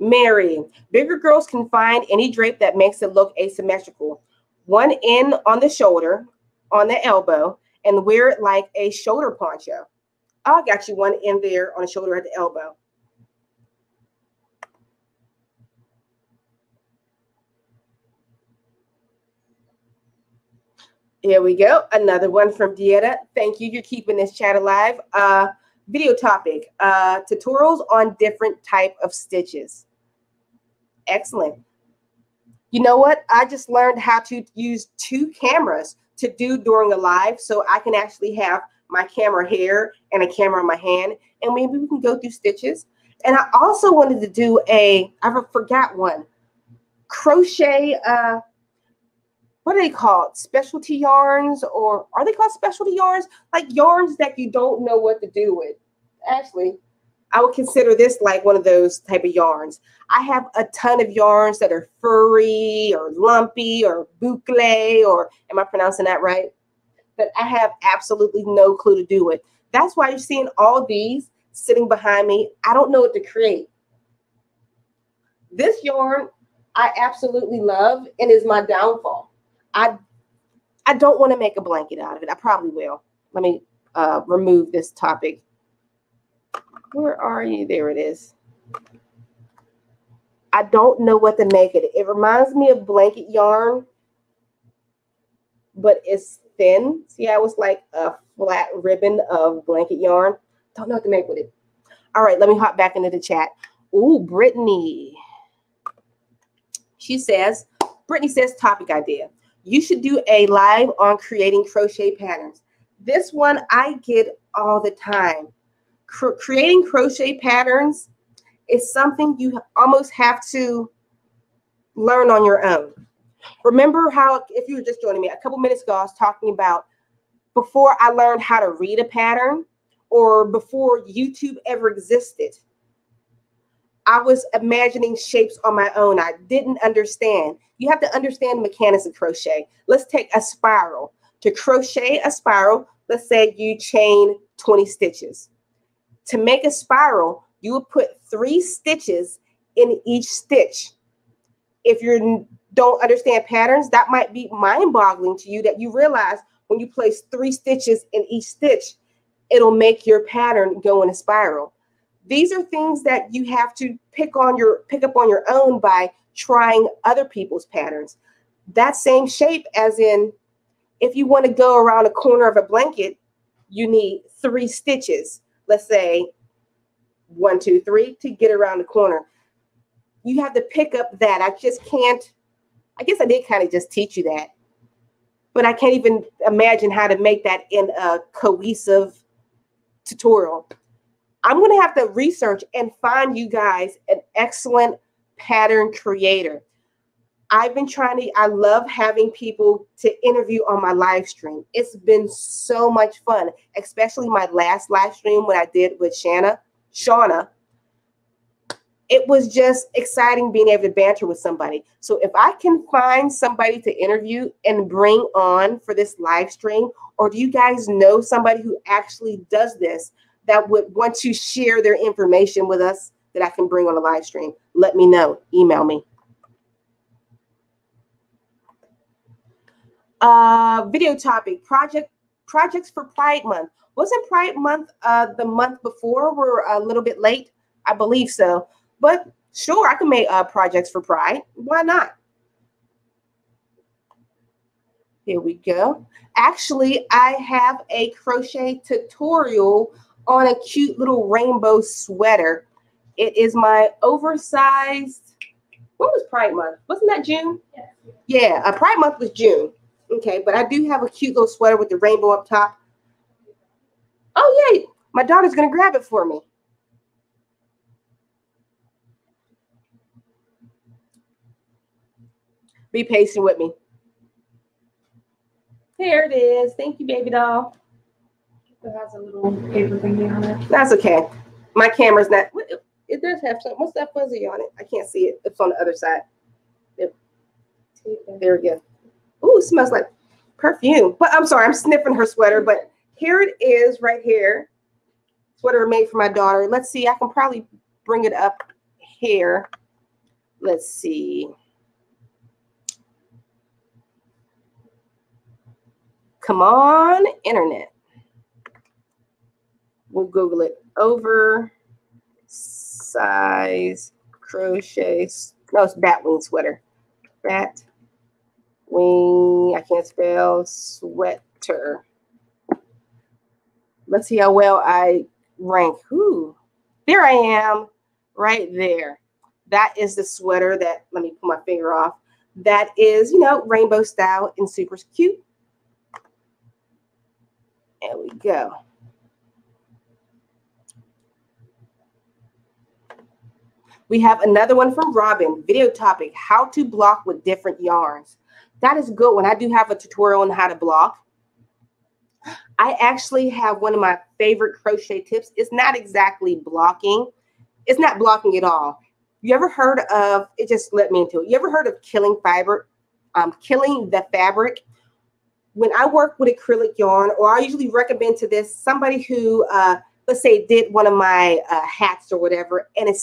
Mary, bigger girls can find any drape that makes it look asymmetrical. One end on the shoulder, on the elbow, and wear it like a shoulder poncho. I got you one end there on the shoulder at the elbow. Here we go. Another one from Dieta. Thank you. You're keeping this chat alive. Video topic, tutorials on different type of stitches. Excellent. You know what? I just learned how to use two cameras to do during a live, so I can actually have my camera here and a camera in my hand, and maybe we can go through stitches. And I also wanted to do a, I forgot one, crochet, what are they called? Specialty yarns, or are they called specialty yarns? Like yarns that you don't know what to do with. Actually, I would consider this like one of those type of yarns. I have a ton of yarns that are furry or lumpy or boucle, or am I pronouncing that right? But I have absolutely no clue to do with. That's why you're seeing all these sitting behind me. I don't know what to create. This yarn I absolutely love and is my downfall. I don't want to make a blanket out of it. I probably will. Let me remove this topic. Where are you? There it is. I don't know what to make it. It reminds me of blanket yarn, but it's thin. See, I was like a flat ribbon of blanket yarn. Don't know what to make with it. All right, let me hop back into the chat. Ooh, Brittany. She says, Brittany says, topic idea. You should do a live on creating crochet patterns. This one I get all the time. Creating crochet patterns is something you almost have to learn on your own. Remember how, if you were just joining me, a couple minutes ago I was talking about before I learned how to read a pattern, or before YouTube ever existed, I was imagining shapes on my own. I didn't understand. You have to understand the mechanics of crochet. Let's take a spiral. To crochet a spiral, let's say you chain 20 stitches. To make a spiral, you would put 3 stitches in each stitch. If you don't understand patterns, that might be mind-boggling to you, that you realize when you place 3 stitches in each stitch, it'll make your pattern go in a spiral. These are things that you have to pick up on your own by trying other people's patterns. That same shape, as in, if you want to go around a corner of a blanket, you need 3 stitches. Let's say 1, 2, 3 to get around the corner. You have to pick up that. I just can't, I guess I did kind of just teach you that, but I can't even imagine how to make that in a cohesive tutorial, I'm going to have to research and find you guys an excellent pattern creator. I've been trying to, I love having people to interview on my live stream. It's been so much fun, especially my last live stream when I did with Shauna. It was just exciting being able to banter with somebody. So if I can find somebody to interview and bring on for this live stream, or do you guys know somebody who actually does this that would want to share their information with us that I can bring on a live stream, let me know, email me. Video topic, projects for Pride Month. Wasn't Pride Month the month before? We're a little bit late, I believe so. But sure, I can make projects for Pride. Why not? Here we go. Actually, I have a crochet tutorial on a cute little rainbow sweater. It is my oversized. What was Pride Month? Wasn't that June? Yeah. Yeah, Pride Month was June. Okay, but I do have a cute little sweater with the rainbow up top. Oh, yay. My daughter's going to grab it for me. Be patient with me. There it is. Thank you, baby doll. It has a little paper thingy on it. That's okay. My camera's not. It does have something. What's that fuzzy on it? I can't see it. It's on the other side. There we go. Ooh, it smells like perfume. But I'm sorry, I'm sniffing her sweater. But here it is right here. Sweater made for my daughter. Let's see. I can probably bring it up here. Let's see. Come on, internet. We'll Google it. Oversized crochet. No, it's batwing sweater. Batwing. I can't spell sweater. Let's see how well I rank. Ooh, there I am, right there. That is the sweater that, let me pull my finger off. That is, you know, rainbow style and super cute. There we go. We have another one from Robin. Video topic, how to block with different yarns. That is good one. I do have a tutorial on how to block. I actually have one of my favorite crochet tips. It's not exactly blocking. It's not blocking at all. You ever heard of, it just let me into it. You ever heard of killing fiber, killing the fabric? When I work with acrylic yarn, or I usually recommend to this somebody who, let's say, did one of my hats or whatever, and it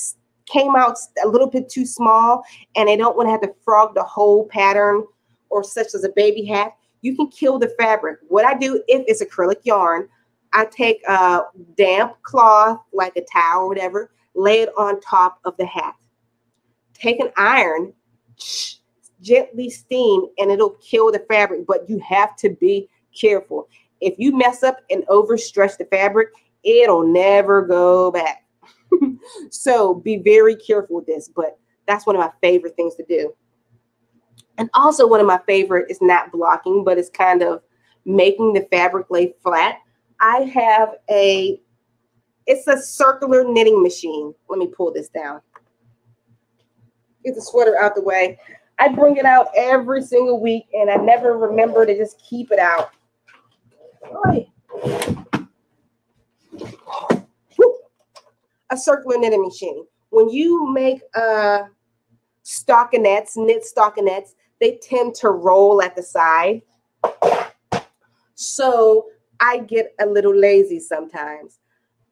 came out a little bit too small, and they don't want to have to frog the whole pattern, or such as a baby hat, you can kill the fabric. What I do if it's acrylic yarn, I take a damp cloth, like a towel or whatever, lay it on top of the hat. Take an iron, gently steam, and it'll kill the fabric, but you have to be careful. If you mess up and overstretch the fabric, it'll never go back. So be very careful with this, but that's one of my favorite things to do. And also one of my favorite is not blocking, but it's kind of making the fabric lay flat. I have a, it's a circular knitting machine. Let me pull this down. Get the sweater out the way. I bring it out every single week, and I never remember to just keep it out. A circular knitting machine. When you make stockinettes, knit stockinettes, they tend to roll at the side. So I get a little lazy sometimes.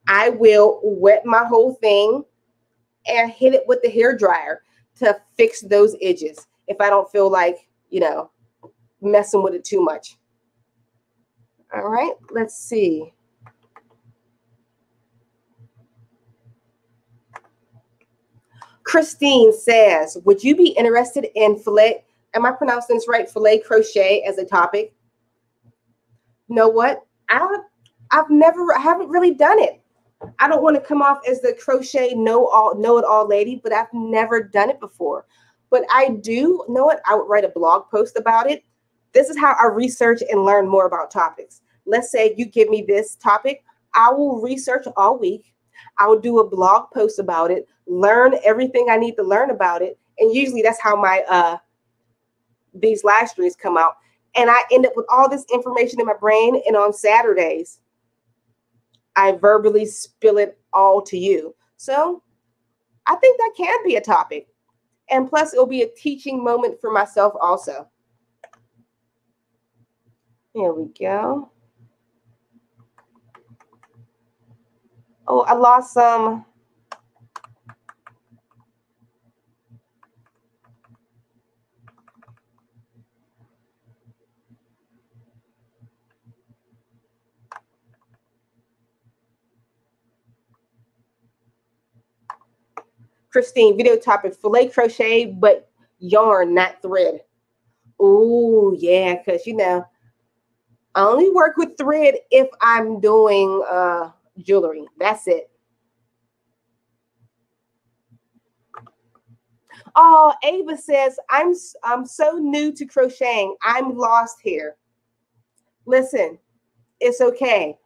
I will wet my whole thing and hit it with the hairdryer to fix those edges if I don't feel like, you know, messing with it too much. All right, let's see. Christine says, would you be interested in fillet? Am I pronouncing this right? Fillet crochet as a topic? You know what? I haven't really done it. I don't want to come off as the crochet know-it-all lady, but I've never done it before. But I do know it. I would write a blog post about it. This is how I research and learn more about topics. Let's say you give me this topic. I will research all week. I will do a blog post about it, learn everything I need to learn about it. And usually that's how my these live streams come out. And I end up with all this information in my brain. And on Saturdays, I verbally spill it all to you. So I think that can be a topic. And plus, it'll be a teaching moment for myself also. There we go. Oh, I lost some. Christine, video topic, filet crochet, but yarn, not thread. Oh, yeah, because, you know, I only work with thread if I'm doing jewelry. That's it. Oh, Ava says, I'm so new to crocheting. I'm lost here. Listen, it's okay.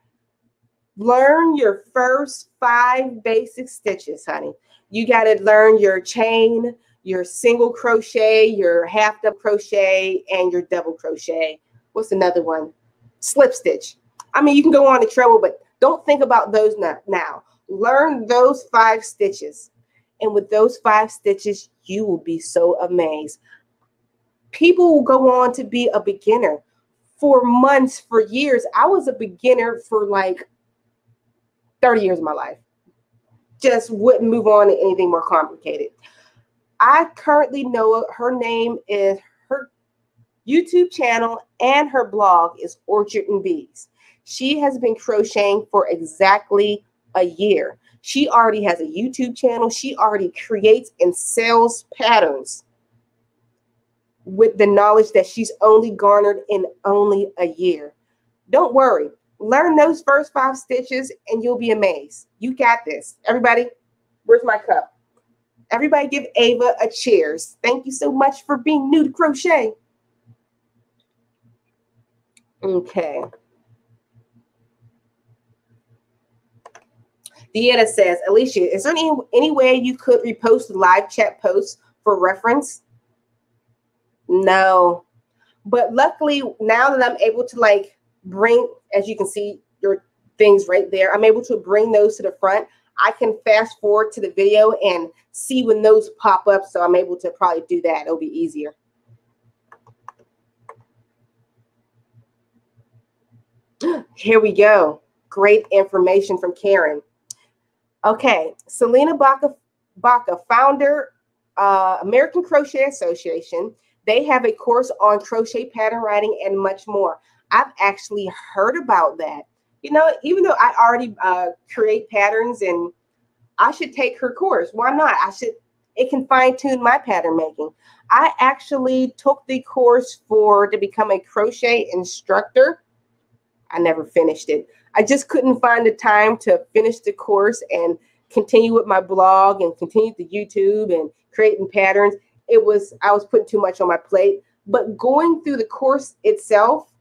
Learn your first 5 basic stitches, honey. You got to learn your chain, your single crochet, your half double crochet, and your double crochet. What's another one? Slip stitch. I mean, you can go on to treble, but don't think about those now. Learn those 5 stitches. And with those 5 stitches, you will be so amazed. People will go on to be a beginner for months, for years. I was a beginner for like 30 years of my life. Just wouldn't move on to anything more complicated. I currently know her name is her YouTube channel and her blog is Orchard and Bees. She has been crocheting for exactly a year. She already has a YouTube channel. She already creates and sells patterns with the knowledge that she's only garnered in only a year. Don't worry. Learn those first 5 stitches and you'll be amazed. You got this. Everybody, where's my cup? Everybody give Ava a cheers. Thank you so much for being new to crochet. Okay. Deanna says, Alicia, is there any way you could repost the live chat posts for reference? No. But luckily, now that I'm able to like bring, as you can see your things right there, I'm able to bring those to the front. I can fast forward to the video and see when those pop up. So I'm able to probably do that. It'll be easier. Here we go. Great information from Karen. Okay. Selena Baca, founder, American Crochet Association. They have a course on crochet pattern writing and much more. I've actually heard about that. You know, even though I already create patterns and I should take her course. Why not? I should, it can fine tune my pattern making. I actually took the course to become a crochet instructor. I never finished it. I just couldn't find the time to finish the course and continue with my blog and continue the YouTube and creating patterns. I was putting too much on my plate, but going through the course itself,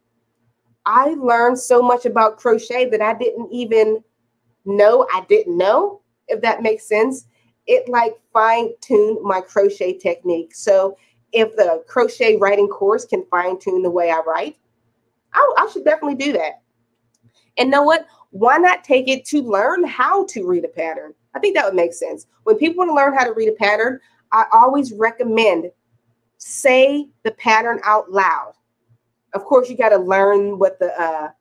I learned so much about crochet that I didn't even know I didn't know, if that makes sense. It like fine-tuned my crochet technique. So if the crochet writing course can fine-tune the way I write, I should definitely do that. And know what? Why not take it to learn how to read a pattern? I think that would make sense. When people want to learn how to read a pattern, I always recommend say the pattern out loud. Of course, you got to learn what the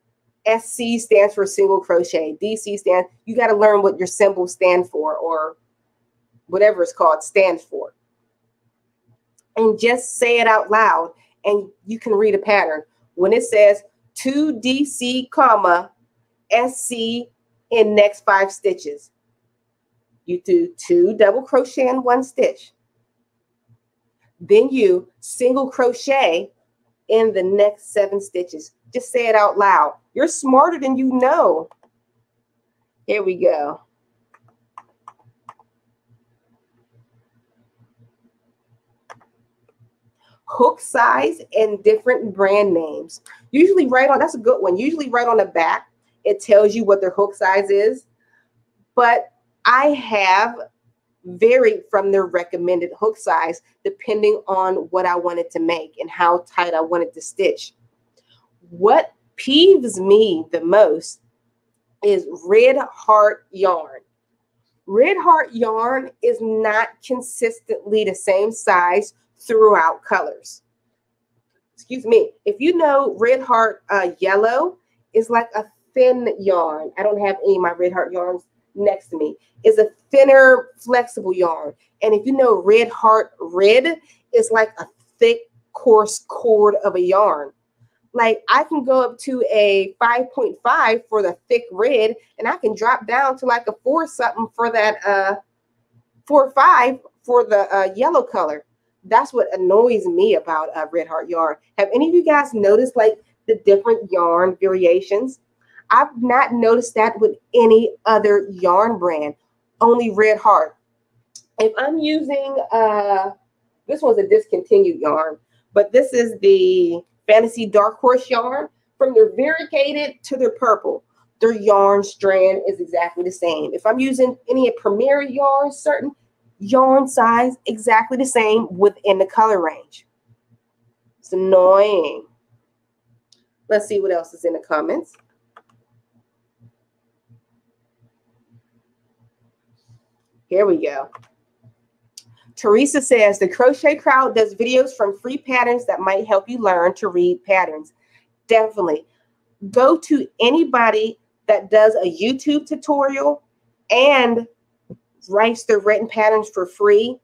SC stands for, single crochet. DC stands, you got to learn what your symbols stand for, or whatever it's called stands for. And just say it out loud and you can read a pattern. When it says 2DC, comma, SC in next 5 stitches, you do 2 double crochet in 1 stitch. Then you single crochet in the next 7 stitches. Just say it out loud. You're smarter than you know. Here we go. Hook size and different brand names. Usually right on, that's a good one. Usually right on the back, It tells you what their hook size is. But I have varied from their recommended hook size depending on what I wanted to make and how tight I wanted to stitch. What peeves me the most is Red Heart yarn. Red Heart yarn is not consistently the same size throughout colors. Excuse me. If you know Red Heart yellow is like a thin yarn. I don't have any of my Red Heart yarns next to me. It's a thinner, flexible yarn. And if you know Red Heart red, it's like a thick, coarse cord of a yarn. Like I can go up to a 5.5 for the thick red, and I can drop down to like a 4 something for that 4 or 5 for the yellow color. That's what annoys me about Red Heart yarn. Have any of you guys noticed like the different yarn variations? I've not noticed that with any other yarn brand, only Red Heart. If I'm using, this one's a discontinued yarn, but this is the Fantasy Dark Horse yarn. From their variegated to their purple, their yarn strand is exactly the same. If I'm using any Premier yarn, certain yarn size, exactly the same within the color range. It's annoying. Let's see what else is in the comments. Here we go. Teresa says, the crochet crowd does videos from free patterns that might help you learn to read patterns. Definitely. Go to anybody that does a YouTube tutorial and writes their written patterns for free.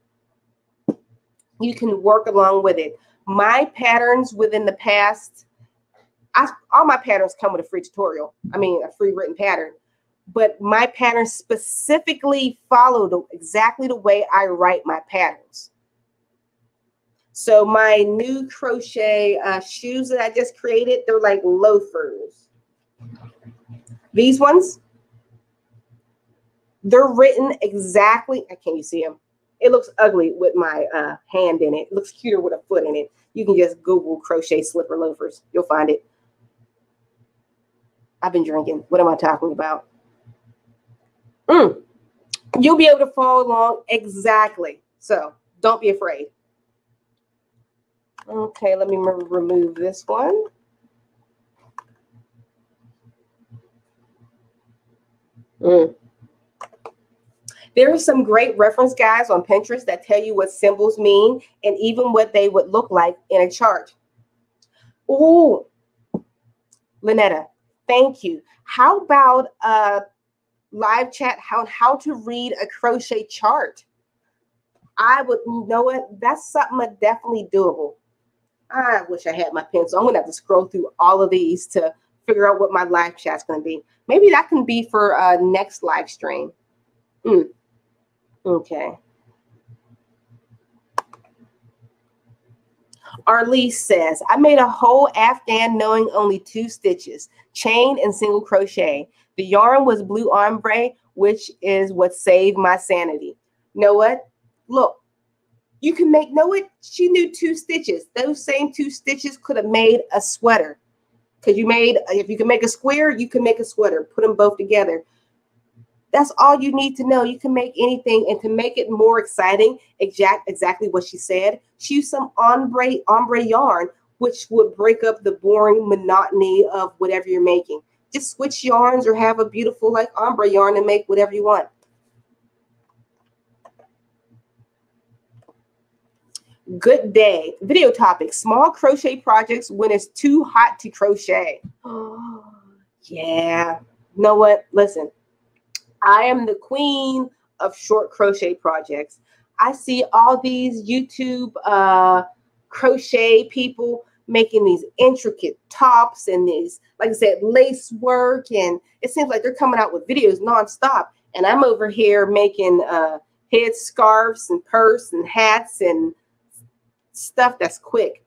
You can work along with it. My patterns within the past, all my patterns come with a free tutorial. I mean, a free written pattern. But my patterns specifically follow exactly the way I write my patterns. So my new crochet shoes that I just created, they're like loafers. These ones, they're written exactly, can you see them? It looks ugly with my hand in it. It looks cuter with a foot in it. You can just Google crochet slipper loafers. You'll find it. I've been drinking. What am I talking about? You'll be able to follow along exactly. So don't be afraid. Okay, let me remove this one. There are some great reference guides on Pinterest that tell you what symbols mean and even what they would look like in a chart. Oh, Lynetta, thank you. How about live chat how to read a crochet chart? I would know it. That's something that definitely doable. I wish I had my pencil. I'm gonna have to scroll through all of these to figure out what my live chat's gonna be. Maybe that can be for next live stream. Okay. Arlise says, I made a whole Afghan knowing only 2 stitches, chain and single crochet. The yarn was blue ombre, which is what saved my sanity. You know what? Look, you can make, know it. She knew 2 stitches. Those same 2 stitches could have made a sweater. Because you made, if you can make a square, you can make a sweater. Put them both together. That's all you need to know. You can make anything. And to make it more exciting, exactly what she said, she used some ombre yarn, which would break up the boring monotony of whatever you're making. Just switch yarns or have a beautiful like ombre yarn and make whatever you want. Good day. Video topic, small crochet projects when it's too hot to crochet. Oh, yeah. You know what? Listen, I am the queen of short crochet projects. I see all these YouTube crochet people making these intricate tops and these, like I said, lace work, and it seems like they're coming out with videos nonstop. And I'm over here making head scarves and purses and hats and stuff that's quick.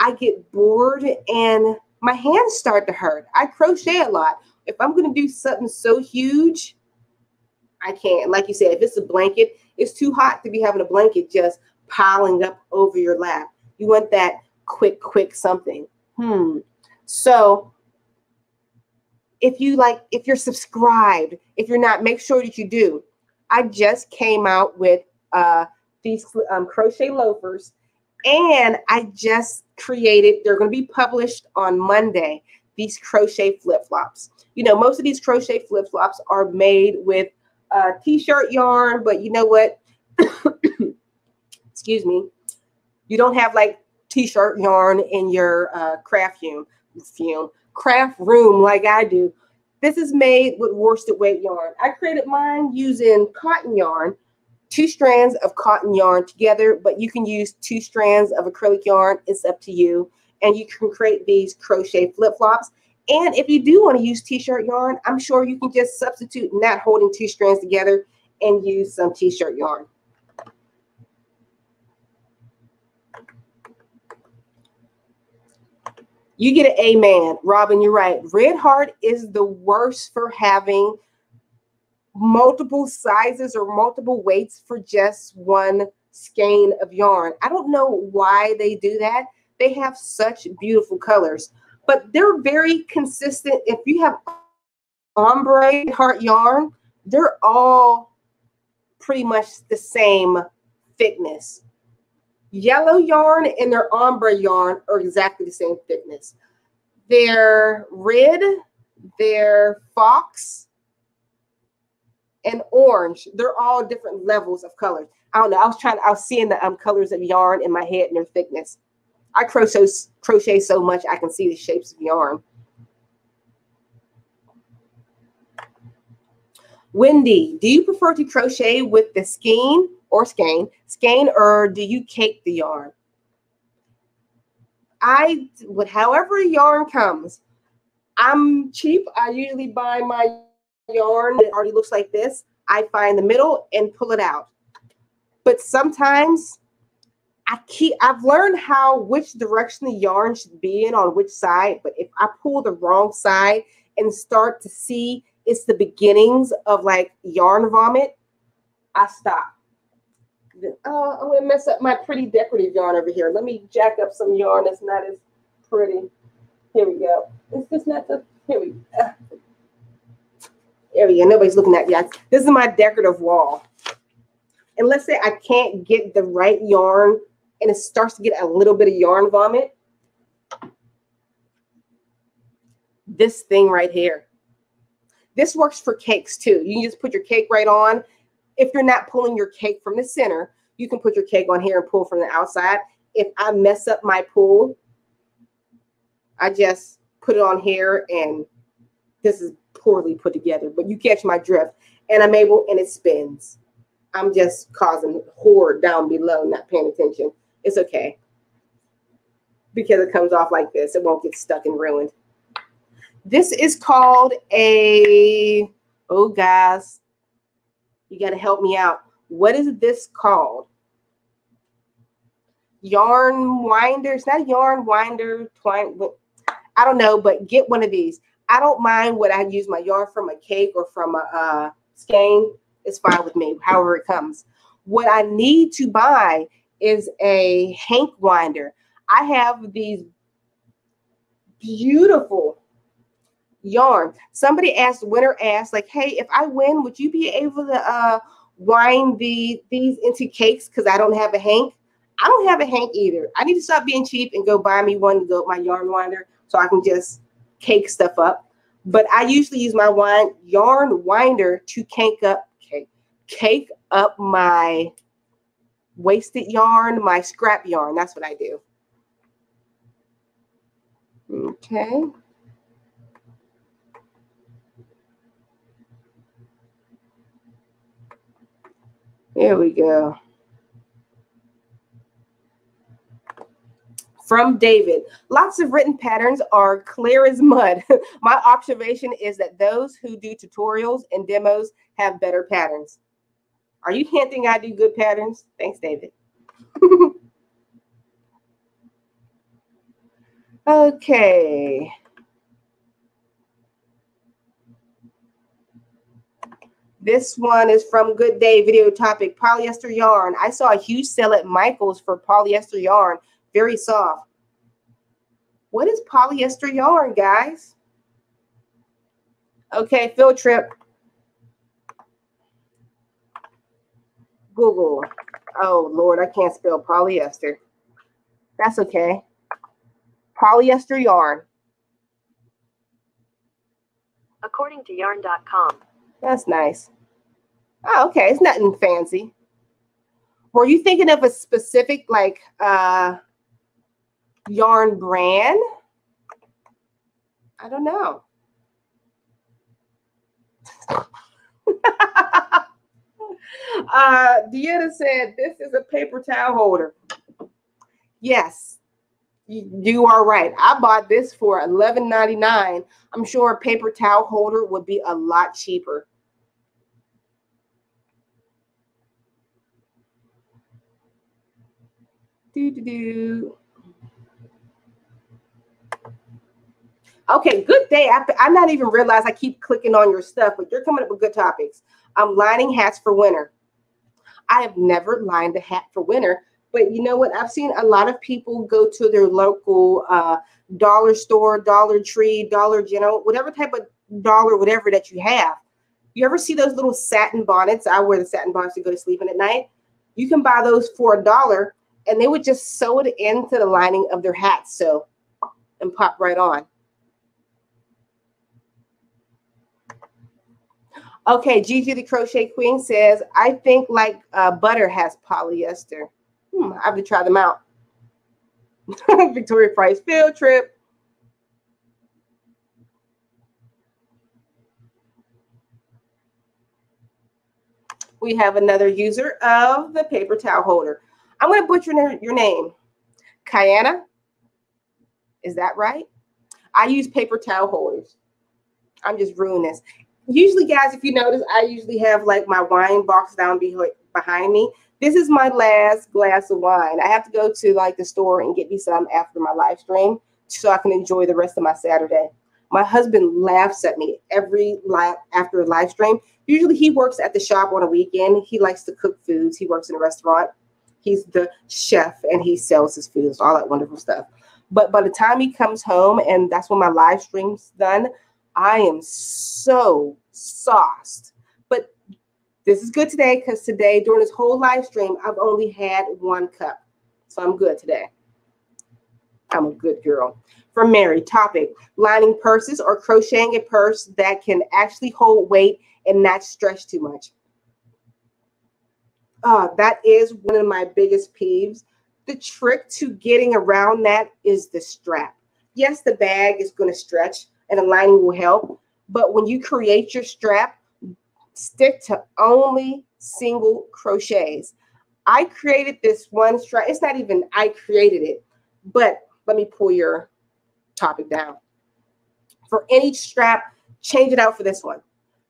I get bored and my hands start to hurt. I crochet a lot. If I'm going to do something so huge, I can't. Like you said, if it's a blanket, it's too hot to be having a blanket just piling up over your lap. You want that quick something. So if you like, if you're subscribed, if you're not, make sure that you do. I just came out with these crochet loafers, and I just created, they're going to be published on Monday, these crochet flip-flops. You know, most of these crochet flip-flops are made with t-shirt yarn, but you know what? Excuse me. You don't have like t-shirt yarn in your craft room like I do. This is made with worsted weight yarn. I created mine using cotton yarn, 2 strands of cotton yarn together, but you can use 2 strands of acrylic yarn. It's up to you. And you can create these crochet flip-flops. And if you do want to use t-shirt yarn, I'm sure you can just substitute not holding 2 strands together and use some t-shirt yarn. You get an amen, Robin, you're right. Red Heart is the worst for having multiple sizes or multiple weights for just one skein of yarn. I don't know why they do that. They have such beautiful colors, but they're very consistent. If you have ombre heart yarn, they're all pretty much the same thickness. Yellow yarn and their ombre yarn are exactly the same thickness. Their red, their fox, and orange, they're all different levels of color. I don't know. I was seeing the colors of yarn in my head and their thickness. I crochet so much I can see the shapes of yarn. Wendy, do you prefer to crochet with the skein or skein, or do you cake the yarn? I would, however yarn comes. I'm cheap. I usually buy my yarn that already looks like this. I find the middle and pull it out. But sometimes I've learned which direction the yarn should be in on which side, but if I pull the wrong side and start to see it's the beginnings of like yarn vomit, I stop. Oh, I'm going to mess up my pretty decorative yarn over here. Let me jack up some yarn that's not as pretty. Here we go. It's just not the, here we go. There we go. Nobody's looking at me. This is my decorative wall. And let's say I can't get the right yarn and it starts to get a little bit of yarn vomit. This thing right here. This works for cakes too. You can just put your cake right on. If you're not pulling your cake from the center, you can put your cake on here and pull from the outside. If I mess up my pull, I just put it on here, and this is poorly put together, but you catch my drift, and I'm able, and it spins. I'm just causing horror down below, not paying attention. It's okay, because it comes off like this. It won't get stuck and ruined. This is called a, oh guys, you got to help me out. What is this called? Yarn winder. It's not a yarn winder, twine. I don't know, but get one of these. I don't mind what I use my yarn from, a cake or from a skein. It's fine with me, however it comes. What I need to buy is a hank winder. I have these beautiful yarn. Somebody asked, winner asked, like, hey, if I win, would you be able to wind these into cakes? Because I don't have a hank. I don't have a hank either. I need to stop being cheap and go buy me one, go my yarn winder, so I can just cake stuff up. But I usually use my yarn winder to cake up my wasted yarn, my scrap yarn. That's what I do. Okay. There we go. From David, lots of written patterns are clear as mud. My observation is that those who do tutorials and demos have better patterns. Are you hinting I do good patterns? Thanks, David. Okay. This one is from Good Day Video Topic, polyester yarn. I saw a huge sale at Michael's for polyester yarn. Very soft. What is polyester yarn, guys? Okay, field trip. Google. Oh, Lord, I can't spell polyester. That's okay. Polyester yarn. According to yarn.com. That's nice. Oh, okay. It's nothing fancy. Were you thinking of a specific, like, yarn brand? I don't know. Deanna said, this is a paper towel holder. Yes, you are right. I bought this for $11.99. I'm sure a paper towel holder would be a lot cheaper. Okay, good day. I'm not even realize I keep clicking on your stuff, but you're coming up with good topics. I'm lining hats for winter. I have never lined a hat for winter, but you know what? I've seen a lot of people go to their local dollar store, Dollar Tree, Dollar General, whatever type of dollar, whatever that you have. You ever see those little satin bonnets? I wear the satin bonnets to go to sleep in at night. You can buy those for $1, and they would just sew it into the lining of their hats, so, and pop right on. Okay, Gigi the Crochet Queen says, I think like butter has polyester. I have to try them out. Victoria Price field trip. We have another user of the paper towel holder. I'm going to butcher your name. Kiana? Is that right? I use paper towel holders. I'm just ruining this. Usually, guys, if you notice, I usually have like my wine box down behind me. This is my last glass of wine. I have to go to like the store and get me some after my live stream so I can enjoy the rest of my Saturday. My husband laughs at me every after a live stream. Usually he works at the shop on a weekend. He likes to cook foods. He works in a restaurant. He's the chef and he sells his foods, all that wonderful stuff. But by the time he comes home, and that's when my live stream's done, I am so sauced, but this is good today because today during this whole live stream, I've only had one cup, so I'm good today. I'm a good girl. From Mary, topic, lining purses or crocheting a purse that can actually hold weight and not stretch too much. Oh, that is one of my biggest peeves. The trick to getting around that is the strap. Yes, the bag is going to stretch, and the lining will help. But when you create your strap, stick to only single crochets. I created this one strap. It's not even I created it, but let me pull your topic down. For any strap, change it out for this one.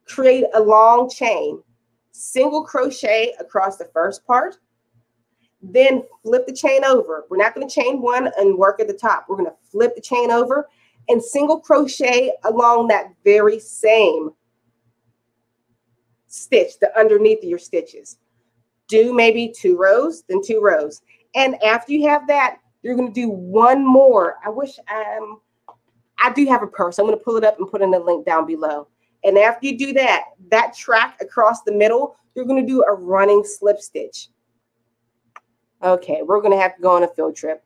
Create a long chain, single crochet across the first part, then flip the chain over. We're not going to chain one and work at the top. We're going to flip the chain over and single crochet along that very same stitch, the underneath of your stitches. Do maybe 2 rows, then 2 rows. And after you have that, you're gonna do one more. I wish I do have a purse. I'm gonna pull it up and put in the link down below. And after you do that, that track across the middle, you're gonna do a running slip stitch. Okay, we're gonna have to go on a field trip.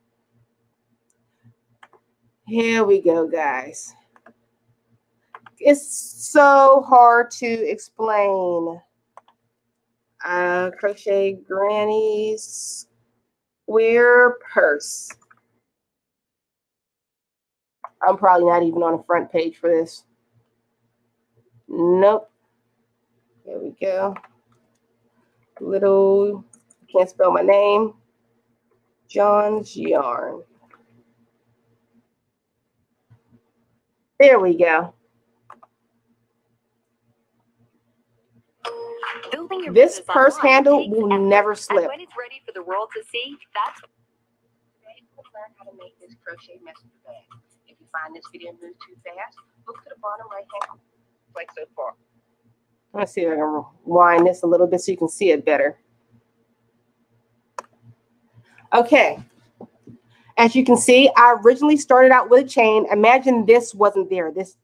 Here we go, guys. It's so hard to explain. Crochet Granny's square purse. I'm probably not even on the front page for this. Nope. Here we go. Little, can't spell my name. John's Yarn. There we go. This purse handle will never slip. When it's ready for the world to see, that's today we'll learn how to make this crochet messenger bag. If you find this video moves too fast, look to the bottom right hand, like so far. Let's see if I can wind this a little bit so you can see it better. Okay. As you can see, I originally started out with a chain. Imagine this wasn't there. This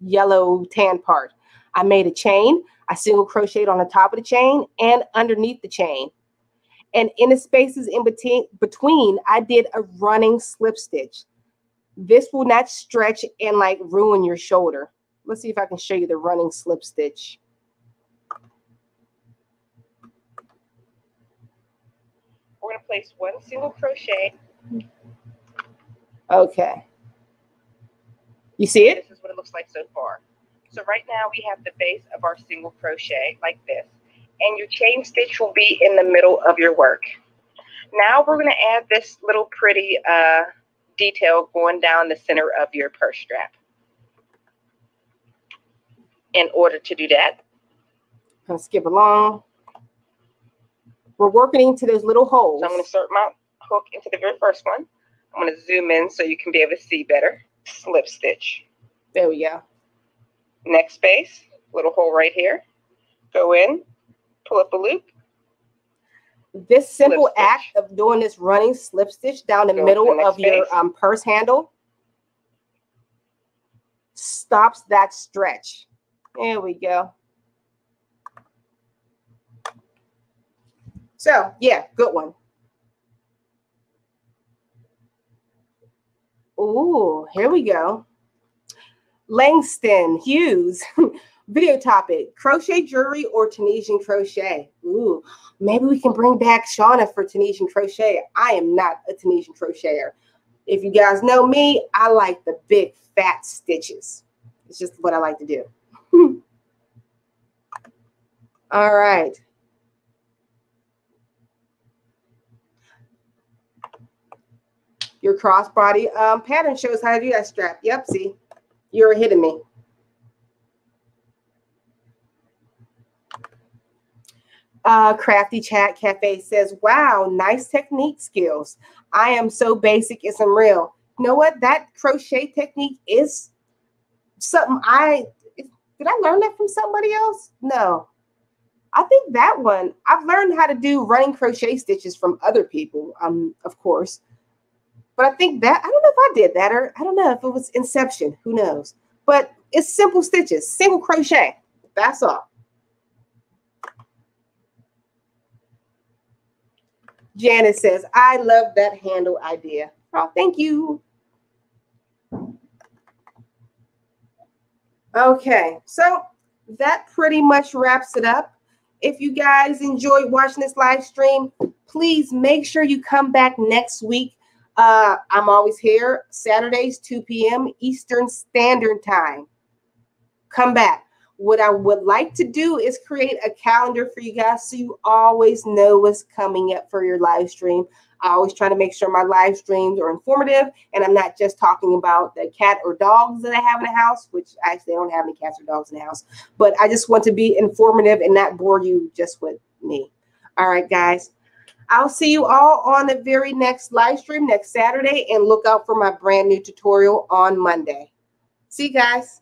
yellow tan part. I made a chain. I single crocheted on the top of the chain and underneath the chain. And in the spaces in between, I did a running slip stitch. This will not stretch and like ruin your shoulder. Let's see if I can show you the running slip stitch. We're going to place one single crochet. Okay. You see it? This is what it looks like so far. So right now we have the base of our single crochet like this, and your chain stitch will be in the middle of your work. Now we're going to add this little pretty detail going down the center of your purse strap. In order to do that, I'm going to skip along. We're working into those little holes. So I'm going to insert my hook into the very first one. I'm going to zoom in so you can be able to see better. Slip stitch. There we go. Next space, little hole right here. Go in, pull up a loop. This simple act of doing this running slip stitch down the middle of your purse handle stops that stretch. There we go. So, yeah, good one. Ooh, here we go. Langston Hughes, video topic, crochet jewelry or Tunisian crochet. Ooh, maybe we can bring back Shauna for Tunisian crochet. I am not a Tunisian crocheter. If you guys know me, I like the big fat stitches. It's just what I like to do. All right. Your crossbody pattern shows how to do that strap. Yep, see, you're hitting me. Crafty Chat Cafe says, wow, nice technique skills. I am so basic, it's unreal. You know what? That crochet technique is something did I learn that from somebody else? No. I think that one, I've learned how to do running crochet stitches from other people, of course. But I think that, I don't know if I did that, or I don't know if it was Inception, who knows. But it's simple stitches, single crochet, that's all. Janice says, I love that handle idea. Oh, thank you. Okay, so that pretty much wraps it up. If you guys enjoyed watching this live stream, please make sure you come back next week. I'm always here Saturdays, 2 p.m. Eastern Standard Time. Come back. What I would like to do is create a calendar for you guys so you always know what's coming up for your live stream. I always try to make sure my live streams are informative and I'm not just talking about the cat or dogs that I have in the house, which I actually don't have any cats or dogs in the house, but I just want to be informative and not bore you just with me. All right, guys. I'll see you all on the very next live stream next Saturday, and look out for my brand new tutorial on Monday. See you guys.